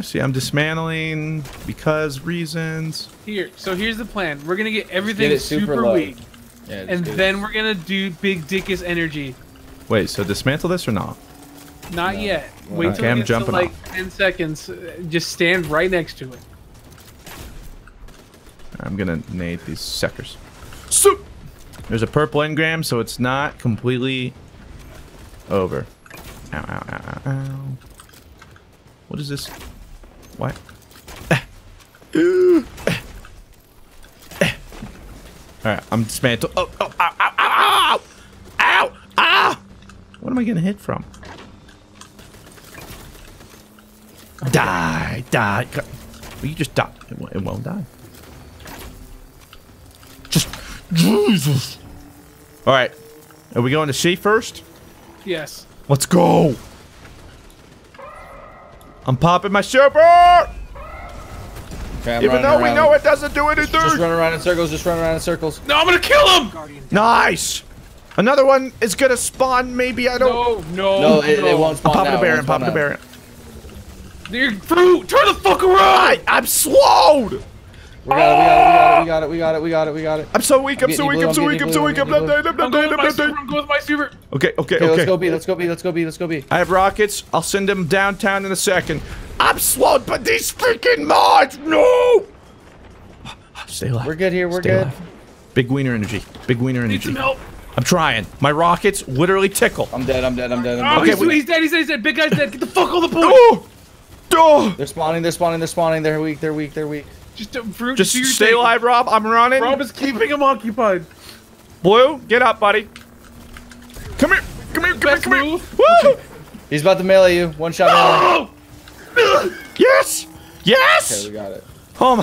See, I'm dismantling because reasons. Here, so here's the plan. We're gonna get everything super weak, yeah, and then we're gonna do Big Dickus energy. Wait, so dismantle this or not? Not yet. Wait till it gets to like 10 seconds. Just stand right next to it. I'm gonna nade these suckers. Soup. There's a purple engram, so it's not completely over. Ow, ow, ow, ow, ow. What is this? Why? Alright, I'm dismantled. Oh, oh, ow, ow, ow, ow, ow, ow! What am I getting hit from? Die, die. Will you just die? It won't die. Just. Jesus! Alright, are we going to sea first? Yes. Let's go! I'm popping my super! Okay, even though we know it doesn't do anything! Just run around in circles, just run around in circles. No, I'm gonna kill him! Nice! Another one is gonna spawn, maybe, I don't... No, no, no. It won't spawn. I'm popping a Baron, popping a Baron. You're Fruit! Turn the fuck around! I'm slowed! We got it, we got it, we got it, we got it, we got it, we got it. I'm so weak, I'm so weak, I'm so weak, I'm so weak, I'm going with my super. Okay, okay, okay. Let's go B, let's go B, let's go B, let's go B. I have rockets. I'll send them downtown in a second. I'm slowed by these freaking mods. No! Stay alive. We're good here, we're good. Big wiener energy. Big wiener energy. Need some help. I'm trying. My rockets literally tickle. I'm dead, I'm dead, I'm dead, I'm dead. Okay, he's dead, he's dead, he's dead. Big guy's dead. Get the fuck on the boat. They're spawning, they're spawning, they're spawning. They're weak, they're weak, they're weak. Just stay alive, Rob. I'm running. Rob is keeping him occupied. Blue, get up, buddy. Come here. Come here. Come here. Come here. Woo! He's about to melee you. One shot. Oh! Yes. Yes. Okay, we got it. Oh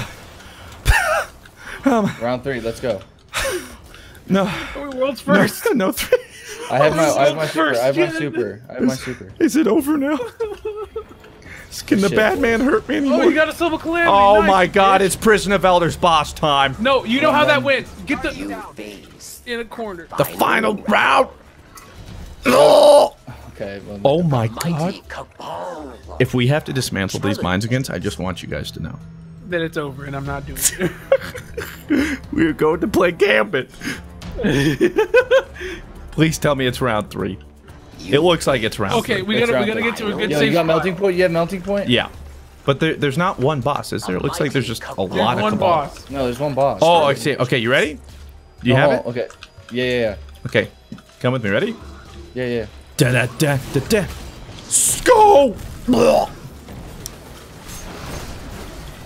my. Round three. Let's go. No. World's first. No, no three. I have my super. I have my super. I have my super. Is it over now? Can the bad man hurt me anymore? Oh, you got a silver calamity. Oh nice, my god, bitch. It's Prison of Elders boss time. No, you know how that went. Get the in a corner. The final round. Oh. Okay. Well, oh my god. Cabal. If we have to dismantle these mines again, I just want you guys to know that it's over and I'm not doing it. We're going to play Gambit. Please tell me it's round three. It looks like it's round. Okay, we gotta get to a good safe. You got melting point. You have melting point. Yeah, but there's not one boss, is there? It looks like there's just a lot of boss. No, there's one boss. Oh, I see. Okay, you ready? Do you have it? Okay. Yeah, yeah, yeah. Okay, come with me. Ready? Yeah, yeah. Da da da da da. Go!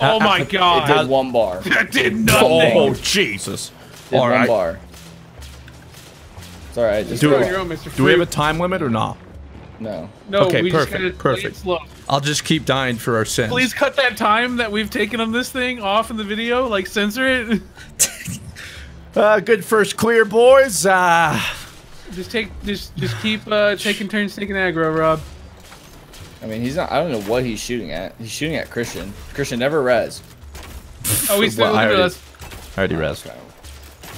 Oh my god! It did one bar. That did nothing. Oh Jesus! All right. One bar. All right, just do we have a time limit or not? No. No. Okay, we perfect. Slow. I'll just keep dying for our sins. Please cut that time that we've taken on this thing off in the video. Like censor it. Good first clear, boys. Just keep taking turns taking aggro, Rob. I mean, he's not. I don't know what he's shooting at. He's shooting at Christian. Christian never res. Oh, he's still at us. I already res. I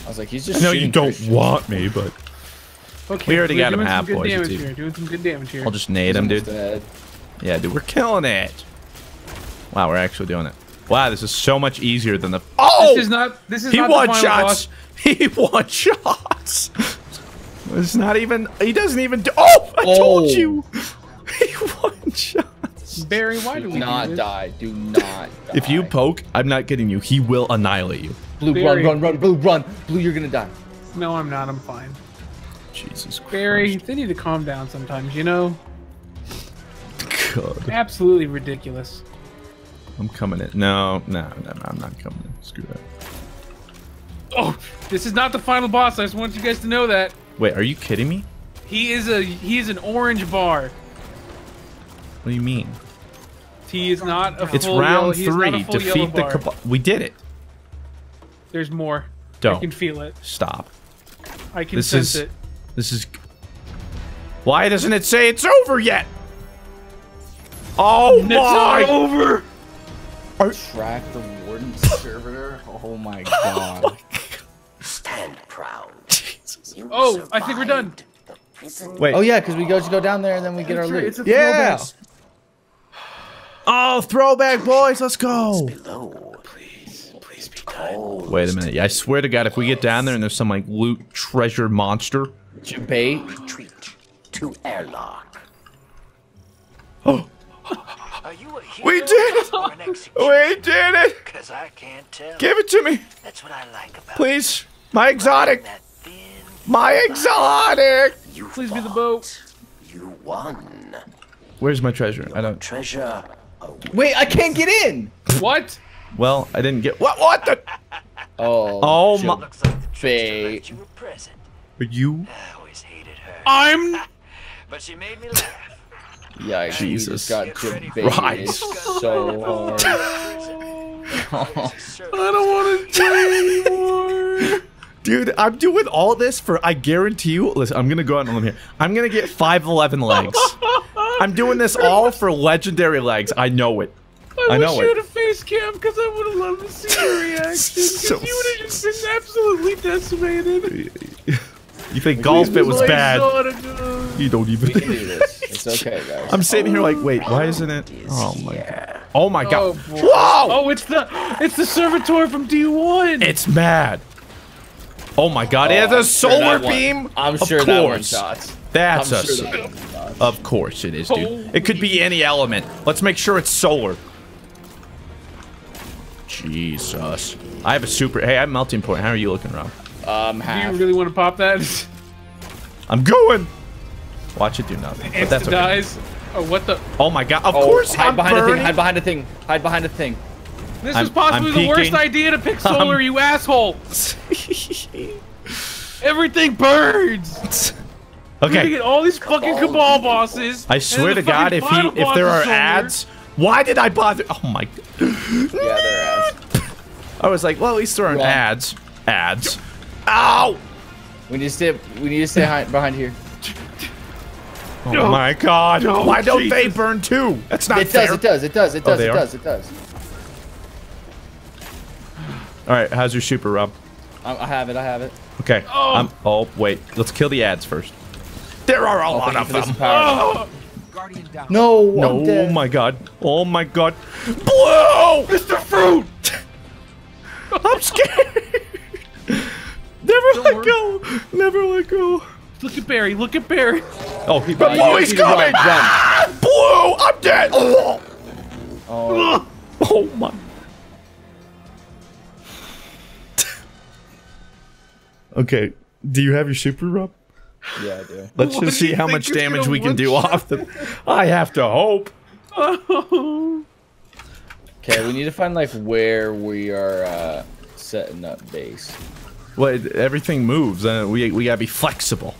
was like, he's just. No, you don't Christian. Want me, but. Okay, we already got him half, boys. Doing some good damage here. I'll just nade him, dude. Dead. Yeah, dude, we're killing it. Wow, we're actually doing it. Wow, this is so much easier than the. Oh, this is not. This is not the final boss. He won shots. It's not even. He doesn't even. Do, oh, I told you. He won shots. Barry, why do we not die? Do not die. If you poke, I'm not kidding you. He will annihilate you. Blue, Barry. Run, Blue, run, Blue. You're gonna die. No, I'm not. I'm fine. Jesus Christ. Barry, they need to calm down sometimes, you know? God. Absolutely ridiculous. I'm coming in. No, no, no, no, I'm not coming in. Screw that. Oh, this is not the final boss. I just want you guys to know that. Wait, are you kidding me? He is an orange bar. What do you mean? He is not a full. It's round three. Defeat the cabal. We did it. There's more. Don't. I can feel it. Stop. I can sense it. This is Why doesn't it say it's over yet? Oh my! It's not over! Track the warden's servitor? Oh my god. Oh my god. Stand proud. You I think we're done. Wait. Oh yeah, because we go down there and then we get our loot. Yeah! Throwback. Oh, throwback boys, let's go! Below. Please be kind. Wait a minute, I swear to god, if we get down there and there's some like loot, treasure, monster... Debate. Retreat to airlock. Oh! We did it! We did it! I can't tell. Give it to me! That's what I like about please! My exotic! My exotic! You please be the boat. You won. Where's my treasure? Your I don't treasure. Wait, I can't get in! What? Well, I didn't get what the Oh my looks like the fate. You were present. Are you? I always hated her. I'm but she made me laugh. Yeah, Jesus got debated so hard. I don't want to do it anymore. Dude, I'm doing all this for, I guarantee you, listen, I'm going to go out on a limb here. I'm going to get 5'11" legs. I'm doing this all for legendary legs. I know it. I know wish you had a face cam because I would have loved to see your reaction. Because you would have just been absolutely decimated. You think golf bit was bad. You don't even do this. It's okay, guys. I'm sitting here like, wait, why isn't it? Oh my god. Oh my god. Whoa! Oh, it's the servitor from D1. It's mad. Oh my god, it has a solar beam. I'm sure that one shot. That's a of course it is, dude. It could be any element. Let's make sure it's solar. Jesus. I have a super. Hey, I have melting point. How are you looking, Rob? Do you really want to pop that? I'm going. Watch it do nothing. But that's okay. Dies. Oh, what the? Oh my god! Of course, hide behind a thing. Hide behind a thing. Hide behind a thing. This is possibly the worst idea to pick solar, you asshole. Everything burns. Okay. You're gonna get all these fucking cabal bosses. I swear to god, if there are ads, why did I bother? Oh my god. Yeah, there are ads. I was like, well, at least there aren't ads. Ads. Ow! We need to stay behind here. Oh no. My god! No, why don't they burn too? That's not fair. It does. All right, how's your super, Rob? I have it. Okay. Oh. Wait. Let's kill the ads first. There are a lot of them. Guardian down. No. Oh my god. Oh my god. Blue, Mr. Fruit. I'm scared. Never let go. Look at Barry. Oh, he's coming! Ah, Blue! I'm dead! Oh my. Okay, do you have your super, Rob? Yeah, I do. Let's just see how much damage we can do off them. I have to hope. Okay, we need to find, like, where we are setting up base. Well, everything moves, and we gotta be flexible.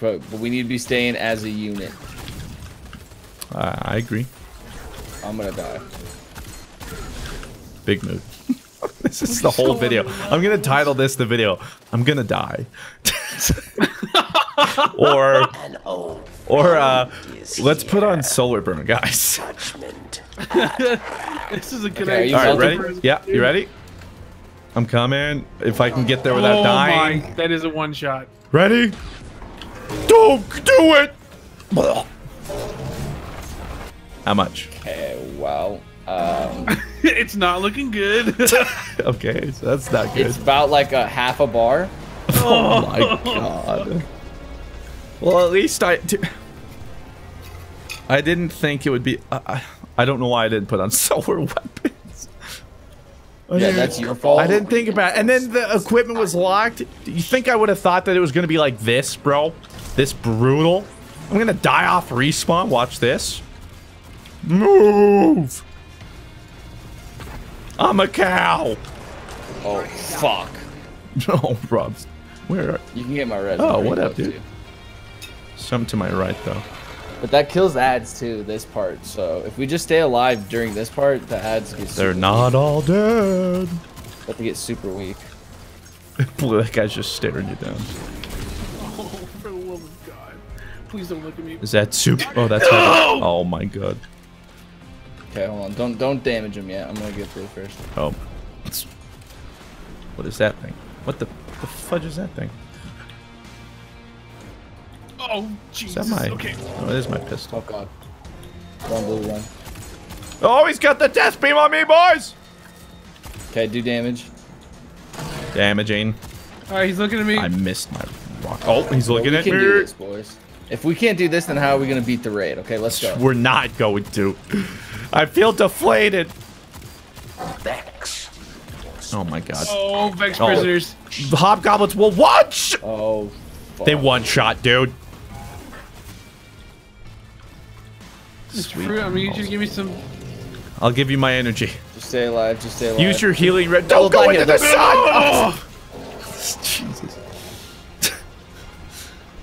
But we need to be staying as a unit. I agree. I'm gonna die. Big mood. This is the whole video. I'm gonna title this the video. I'm gonna die. Or let's put on solar burn, guys. This is a good idea. All right, ready? Yeah, you ready? I'm coming. If I can get there without dying. My. That is a one shot. Ready? Don't do it! How much? Okay, wow. It's not looking good. Okay, so that's not good. It's about like a half a bar. Oh my god. Well, at least I didn't think it would be... I don't know why I didn't put on solar weapons. Yeah, that's your fault. I didn't think about it. And then the equipment was locked. You think I would have thought that it was going to be like this, bro? This brutal? I'm going to die off respawn. Watch this. Move! I'm a cow! Oh, fuck. No, Robs. Where are you? Can get my res. Oh, what up, dude? Some to my right, though. But that kills ads too, this part. So if we just stay alive during this part, the ads get super weak. They're not all dead. But they get super weak. Blue, that guy's just staring you down. Oh, for Please don't look at me. Is that super? Oh, that's no! Oh my god. Okay, hold on. Don't damage him yet. I'm gonna get through first. Oh. What is that thing? What the fudge is that thing? Oh Jesus. Is that my... Okay. Oh, it is my pistol. Oh god. One blue one. Oh, he's got the death beam on me, boys! Okay, do damage. Damaging. Alright, he's looking at me. I missed my rock. Oh, he's looking at me. We can do this, boys. If we can't do this, then how are we gonna beat the raid? Okay, let's go. We're not going to. I feel deflated. Vex. Oh my god. Oh, Vex prisoners. The hobgoblins will watch! Oh, fuck. They one-shot, dude. Sweet. Fruit, I mean, you just give me some... I'll give you my energy. Just stay alive, just stay alive. Use your healing red. Don't go into the sun! Oh. Jesus.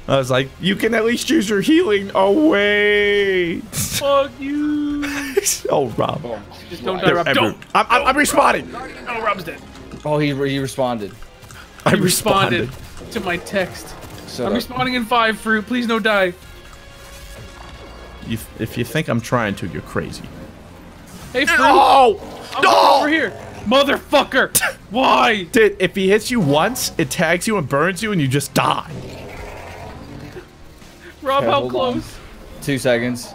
I was like, you can at least use your healing. Oh, wait. Fuck you. Oh, Rob. Oh, just don't die, Rob. Don't. I'm responding. Oh, Rob's dead. Oh, he responded. I responded to my text. So I'm responding in 5, Fruit. Please no die. If you think I'm trying to, you're crazy. Hey, Fruit! No! I'm over here! Motherfucker! Why? Dude, if he hits you once, it tags you and burns you and you just die. Rob, okay, how close? On. 2 seconds.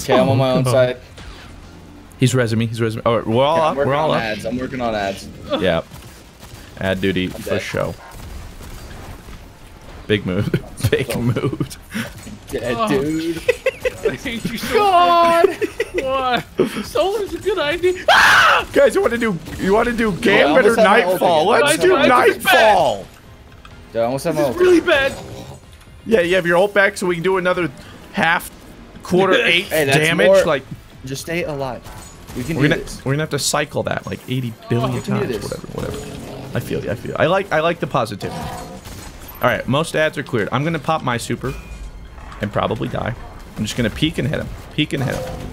Okay, I'm on my own side. He's resing me, he's resing me. Alright, we're all up, we're all up. Ads. I'm working on ads. Yeah. Ad duty for show. Big mood. Big mood. Dead, dude. I hate you so much. God! What? Solar's a good idea. Ah! Guys, you want to do Gambit or Nightfall? Let's do Nightfall. Dude, I almost have my ult. It's really bad. Yeah, you have your ult back, so we can do another half, quarter, eighth damage. More, like, just stay alive. We can. We're gonna have to cycle that like 80 billion times. Whatever. I feel you. I feel you. I like the positivity. All right, most ads are cleared. I'm gonna pop my super. And probably die. I'm just gonna peek and hit him. Peek and hit him.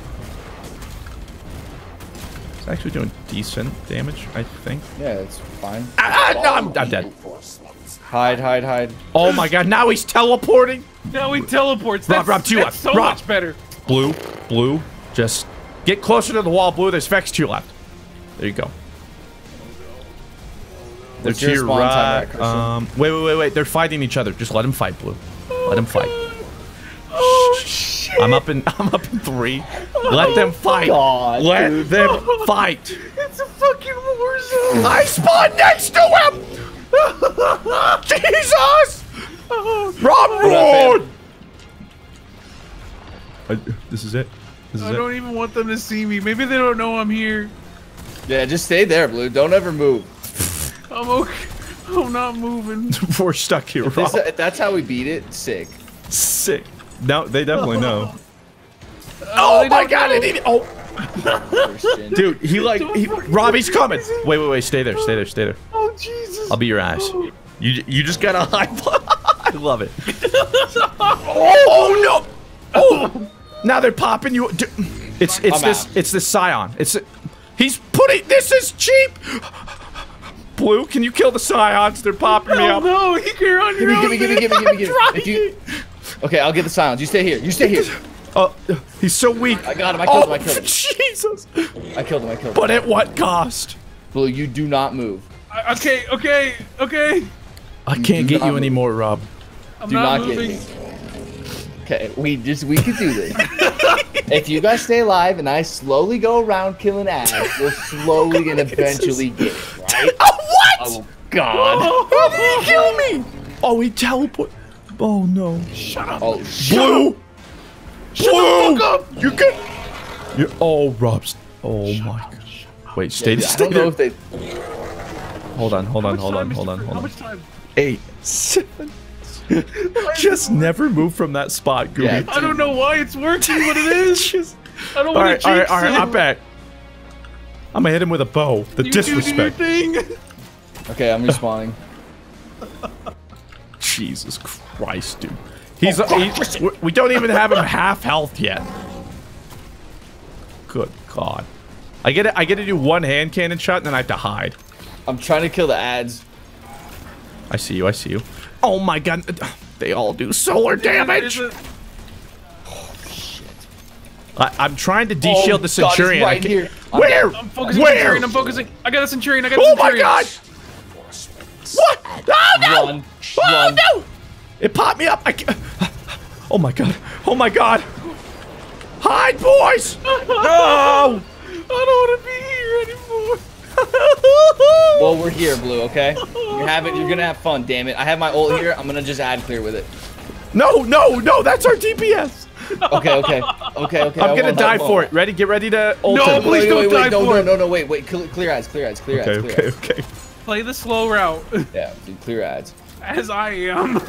It's actually doing decent damage, I think. Yeah, it's fine. Ah, no, I'm dead. Hide, hide, hide. Oh my god, now he's teleporting. Now he teleports. Rob, to you left. So Rob. Much better. Blue, just get closer to the wall, Blue. There's Vex to your left. There you go. They're to your right. Wait. They're fighting each other. Just let him fight, Blue. Let him fight. Oh, shit. I'm up in 3. Let them fight. God, let them fight. It's a fucking war zone. I spawned next to him. Jesus. Rob, this is it. This is I don't even want them to see me. Maybe they don't know I'm here. Yeah, just stay there, Blue. Don't ever move. I'm okay. I'm not moving. We're stuck here, Rob. If that's how we beat it. Sick. Sick. No, they definitely know. Oh my god! Dude, Robbie's coming. Wait! Stay there. Oh Jesus! I'll be your eyes. You just gotta hide. I love it. Oh no! Oh! Now they're popping you. Dude, it's this Scion. He's putting. This is cheap. Blue, can you kill the Scions? They're popping me up. No, you're on your own. Give me. Okay, I'll get the silence. You stay here. Oh, he's so weak. I got him. I killed him. Jesus. I killed him. But at what cost? Blue, you do not move. Okay. I can't get you anymore, Rob. I'm not moving. Okay, we can do this. If you guys stay alive and I slowly go around killing ads, we'll slowly and eventually get it, right? Oh, what? Oh, God. Whoa, did he kill me? Oh, he teleported. Oh no! Shut up, Blue! Shut the fuck up! You can. You're all Rob's. Oh my gosh! Wait, stay. Yeah, I don't know if they... Hold on. How much time? 8, 7. Just never move from that spot, Gooey. Yeah, I don't know why it's working, but it is. Just... I don't want to jinx it. All right. I'm back. I'm gonna hit him with a bow. The disrespect. Okay, I'm respawning. Jesus Christ, dude. We don't even have him half health yet. Good God. I get to do one hand cannon shot and then I have to hide. I'm trying to kill the ads. I see you. Oh my God. They all do solar damage. Oh, shit. I'm trying to deshield the Centurion. God, right where? I'm focusing. Where? Centurion, I'm focusing. I got a Centurion. I got a Centurion. Oh my god! What? Oh no! Run. Oh no! It popped me up. I can't. Oh my god. Oh my god. Hide, boys! No! I don't want to be here anymore. Well, we're here, Blue, okay? You're gonna have fun, damn it. I have my ult here. I'm gonna just add clear with it. No, no, no, that's our DPS. Okay, okay, okay, okay. I'm gonna die for it. Ready? Get ready to ult. No, please don't die for it. No, no, no, wait, wait. Clear eyes, clear eyes, clear eyes. Okay, okay, okay. Play the slow route. Yeah, clear eyes. As I am.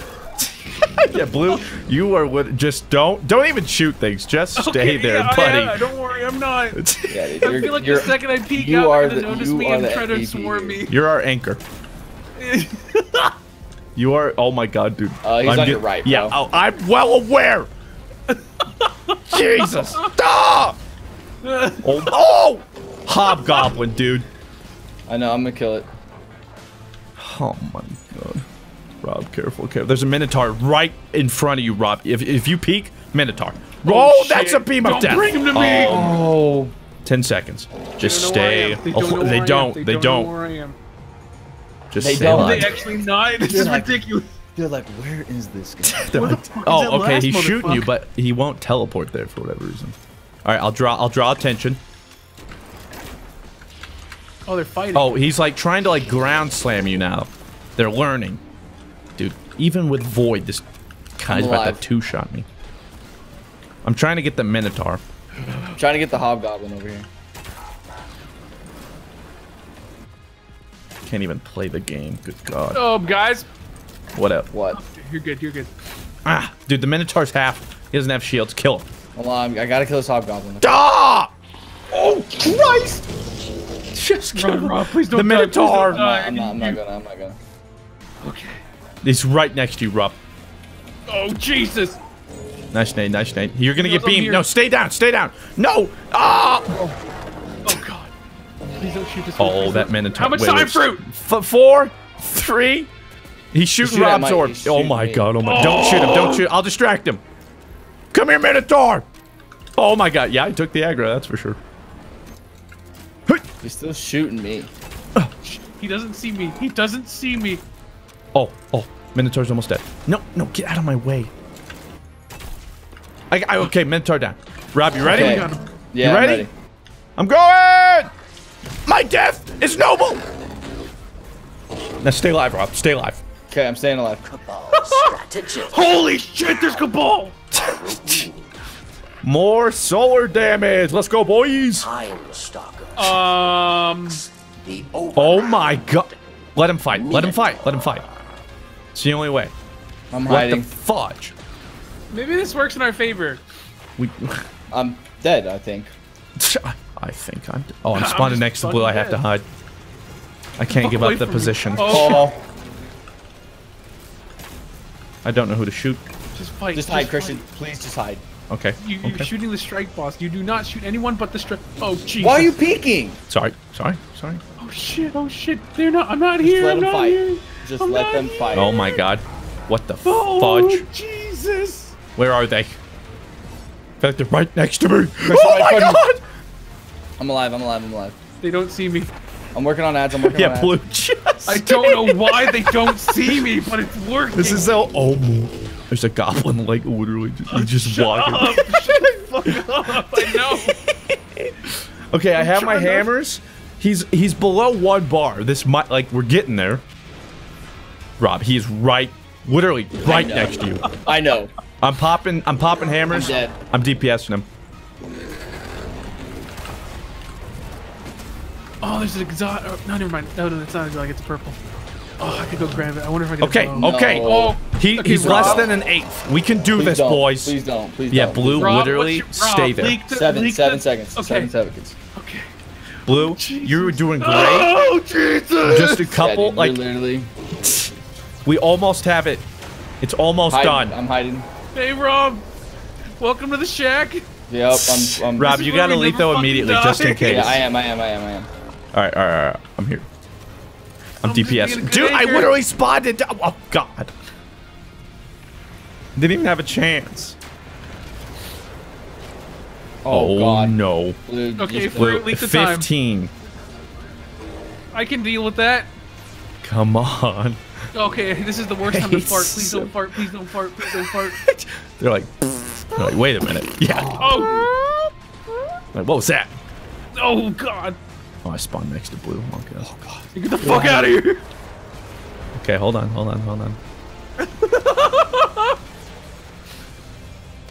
Yeah, Blue, you are what? Just don't even shoot things. Just stay there, buddy. Yeah, don't worry, I'm not. Yeah, I feel like the second I peek out, you're gonna notice me and try to swarm me. You're our anchor. You are. Oh my god, dude. He's on your right, bro. Yeah, I'm well aware. Jesus, stop! Oh, hobgoblin, dude. I know. I'm gonna kill it. Oh my god. Rob, careful, careful. There's a Minotaur right in front of you, Rob. If you peek, Minotaur. Oh, that's a beam of death. Don't bring him to me. Oh. 10 seconds. Just stay. They don't. They don't. Just stay alive. They actually not. This is ridiculous. They're like, where is this guy? Oh, okay. He's shooting you, but he won't teleport there for whatever reason. All right, I'll draw attention. Oh, they're fighting. Oh, he's like trying to like ground slam you now. They're learning. Dude, even with Void, this guy's about to two-shot me. I'm trying to get the Minotaur. I'm trying to get the Hobgoblin over here. Can't even play the game. Good God. Oh, guys. What up? What? You're good. You're good. Ah, dude, the Minotaur's half. He doesn't have shields. Kill him. Hold on. I gotta kill this Hobgoblin. Ah! Oh, Christ! Just kill him. Please don't. The Minotaur. I'm not gonna. Okay. He's right next to you, Rob. Oh, Jesus. Nice nade, nice nade. You're going to get beamed. No, stay down, stay down. No. Oh, oh God. Please don't shoot this one. Oh, that Minotaur. How much time, Fruit? 4, 3. He's shooting Rob's orb. Oh, my God. Oh, my. Don't shoot him. Don't shoot. I'll distract him. Come here, Minotaur. Oh, my God. Yeah, I took the aggro. That's for sure. He's still shooting me. He doesn't see me. He doesn't see me. Oh, oh, Minotaur's almost dead. No, no, get out of my way. Okay, Minotaur down. Rob, you ready? Okay. Yeah, you ready? I'm going! My death is noble! Now stay alive, Rob. Stay alive. Okay, I'm staying alive. Holy shit, there's Cabal! More solar damage. Let's go, boys. Oh my god. Let him fight. Let him fight. Let him fight. It's the only way. I'm hiding. What the fudge? Maybe this works in our favor. I'm dead, I think. I think I'm dead. Oh, I'm spawning next to Blue. Dead. I have to hide. I can't give up the position. Oh. I don't know who to shoot. Just fight. Just hide, Christian. Fight. Please just hide. Okay. You're shooting the strike boss. You do not shoot anyone but the strike. Oh, Jesus. Why are you peeking? Sorry. Sorry. Sorry. Oh, shit. Oh, shit. They're not. I'm not here. I'm not here. Just let them fight. Oh, my God. What the fudge? Oh, Jesus. Where are they? I feel like they're right next to me. Oh, my God. I'm alive. I'm alive. I'm alive. They don't see me. I'm working on ads. I'm working on ads. Yeah, Blue. Just I don't know why they don't see me, but it's working. This is so... Oh, there's a goblin, like, literally just walking. Shut the fuck up. I know. Okay, I have my hammers. He's below one bar. This might, like, we're getting there. Rob, he is right, literally right next to you. I know. I'm popping hammers. I'm dead. I'm DPSing him. Oh, there's an exotic. Oh, no, never mind. No, no, it's not exotic. It's purple. Oh, I could go grab it. I wonder if I can. Okay, okay. No. Oh, he's Rob. Less than an eighth. We can do this, boys. Please don't. Please don't. Yeah, Blue, Rob, literally stay there. Seven seconds. Okay. 7 seconds. Okay. Blue, you're doing great. Oh, Jesus! Just a couple, dude, like literally. We almost have it. It's almost done. I'm hiding. Hey, Rob. Welcome to the shack. Yep. I'm Rob, you got a lethal immediately, just in case. Yeah, I am. All right. I'm here. I'm DPS. Dude, I literally spawned it. Oh, God. Didn't even have a chance. Oh, God. No. Blue, okay, Blue, at least the 15. Time. I can deal with that. Come on. Okay, this is the worst time to fart. Please don't fart. Please don't fart. Please don't fart. They're like, wait a minute. Yeah. Oh. Like, what was that? Oh, God. Oh, I spawned next to Blue. Oh, God. Oh, God. Get the fuck out of here. Okay, hold on. Hold on. Hold on.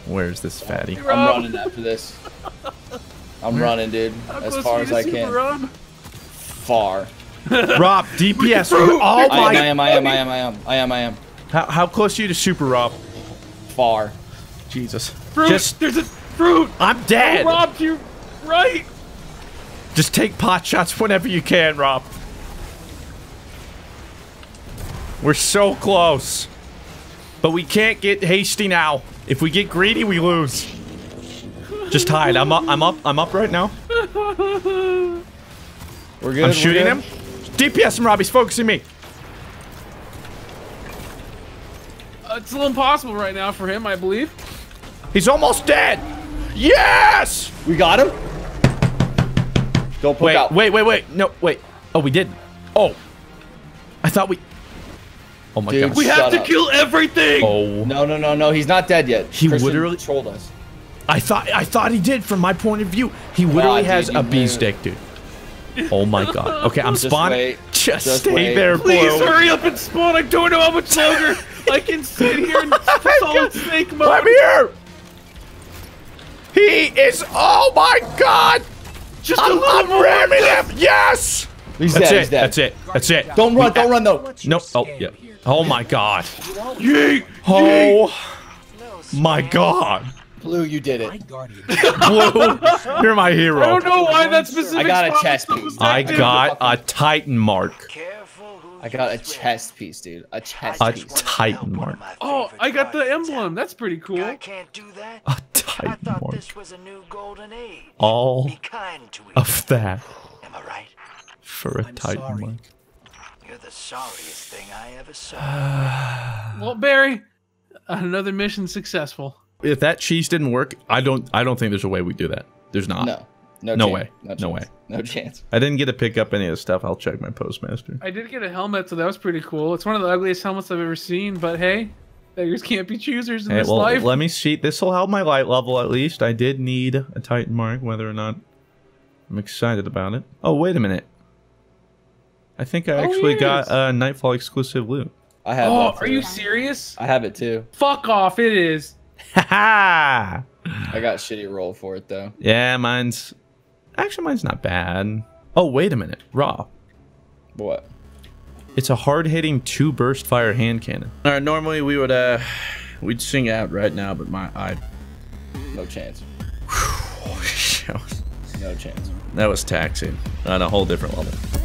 Where's this fatty? I'm running after this. I'm running, dude. As far as I can. Run? Far. Rob, DPS. Oh my! I am. How close are you to super, Rob? Far. Jesus. Fruit. There's a fruit. I'm dead. Rob, you right? Just take pot shots whenever you can, Rob. We're so close, but we can't get hasty now. If we get greedy, we lose. Just hide. I'm up right now. We're good. I'm shooting him. DPS him, Rob. He's focusing me. It's a little impossible right now for him, I believe. He's almost dead. Yes! We got him. Don't poke out. Wait. No, wait. Oh, we did. Oh. I thought we... Oh my God! We have to kill everything. Oh no! He's not dead yet. He literally trolled us. I thought he did from my point of view. He literally has a bee's dick, dude. Oh my God! Okay, I'm spawning. Just stay there, Blue. Please hurry up and spawn. I don't know how much longer I can sit here in solid snake mode. I'm here. He is. Oh my God! Just I'm ramming him. Yes. He's dead. He's dead. That's it. Don't run. Don't run though. Nope. Oh yeah. Oh my God. Yeet! Oh my God. Blue, you did it. Blue, you're my hero. I don't know why that specific. I got a chest piece. I got a Titan mark. I got a chest piece, dude. A chest piece. A Titan mark. Oh, I got the emblem. That's pretty cool. I can't do that. A Titan mark. I thought this was a new golden age. All of that. Am I right? For a Titan mark. You're the sorriest thing I ever saw. Well, Barry, another mission successful. If that cheese didn't work, I don't think there's a way we do that. There's not. No way. No chance. I didn't get to pick up any of the stuff. I'll check my postmaster. I did get a helmet, so that was pretty cool. It's one of the ugliest helmets I've ever seen, but hey, beggars can't be choosers in this life. Let me see. This will help my light level at least. I did need a Titan mark, whether or not I'm excited about it. Oh, wait a minute. I think I actually got a Nightfall exclusive loot. I have. Oh, are you serious? I have it too. Fuck off! It is. Ha I got shitty roll for it though. Yeah, mine's not bad. Oh, wait a minute, Raw. What? It's a hard-hitting 2 burst fire hand cannon. All right, normally we would we'd sing out right now, but no chance. No chance. That was taxing on a whole different level.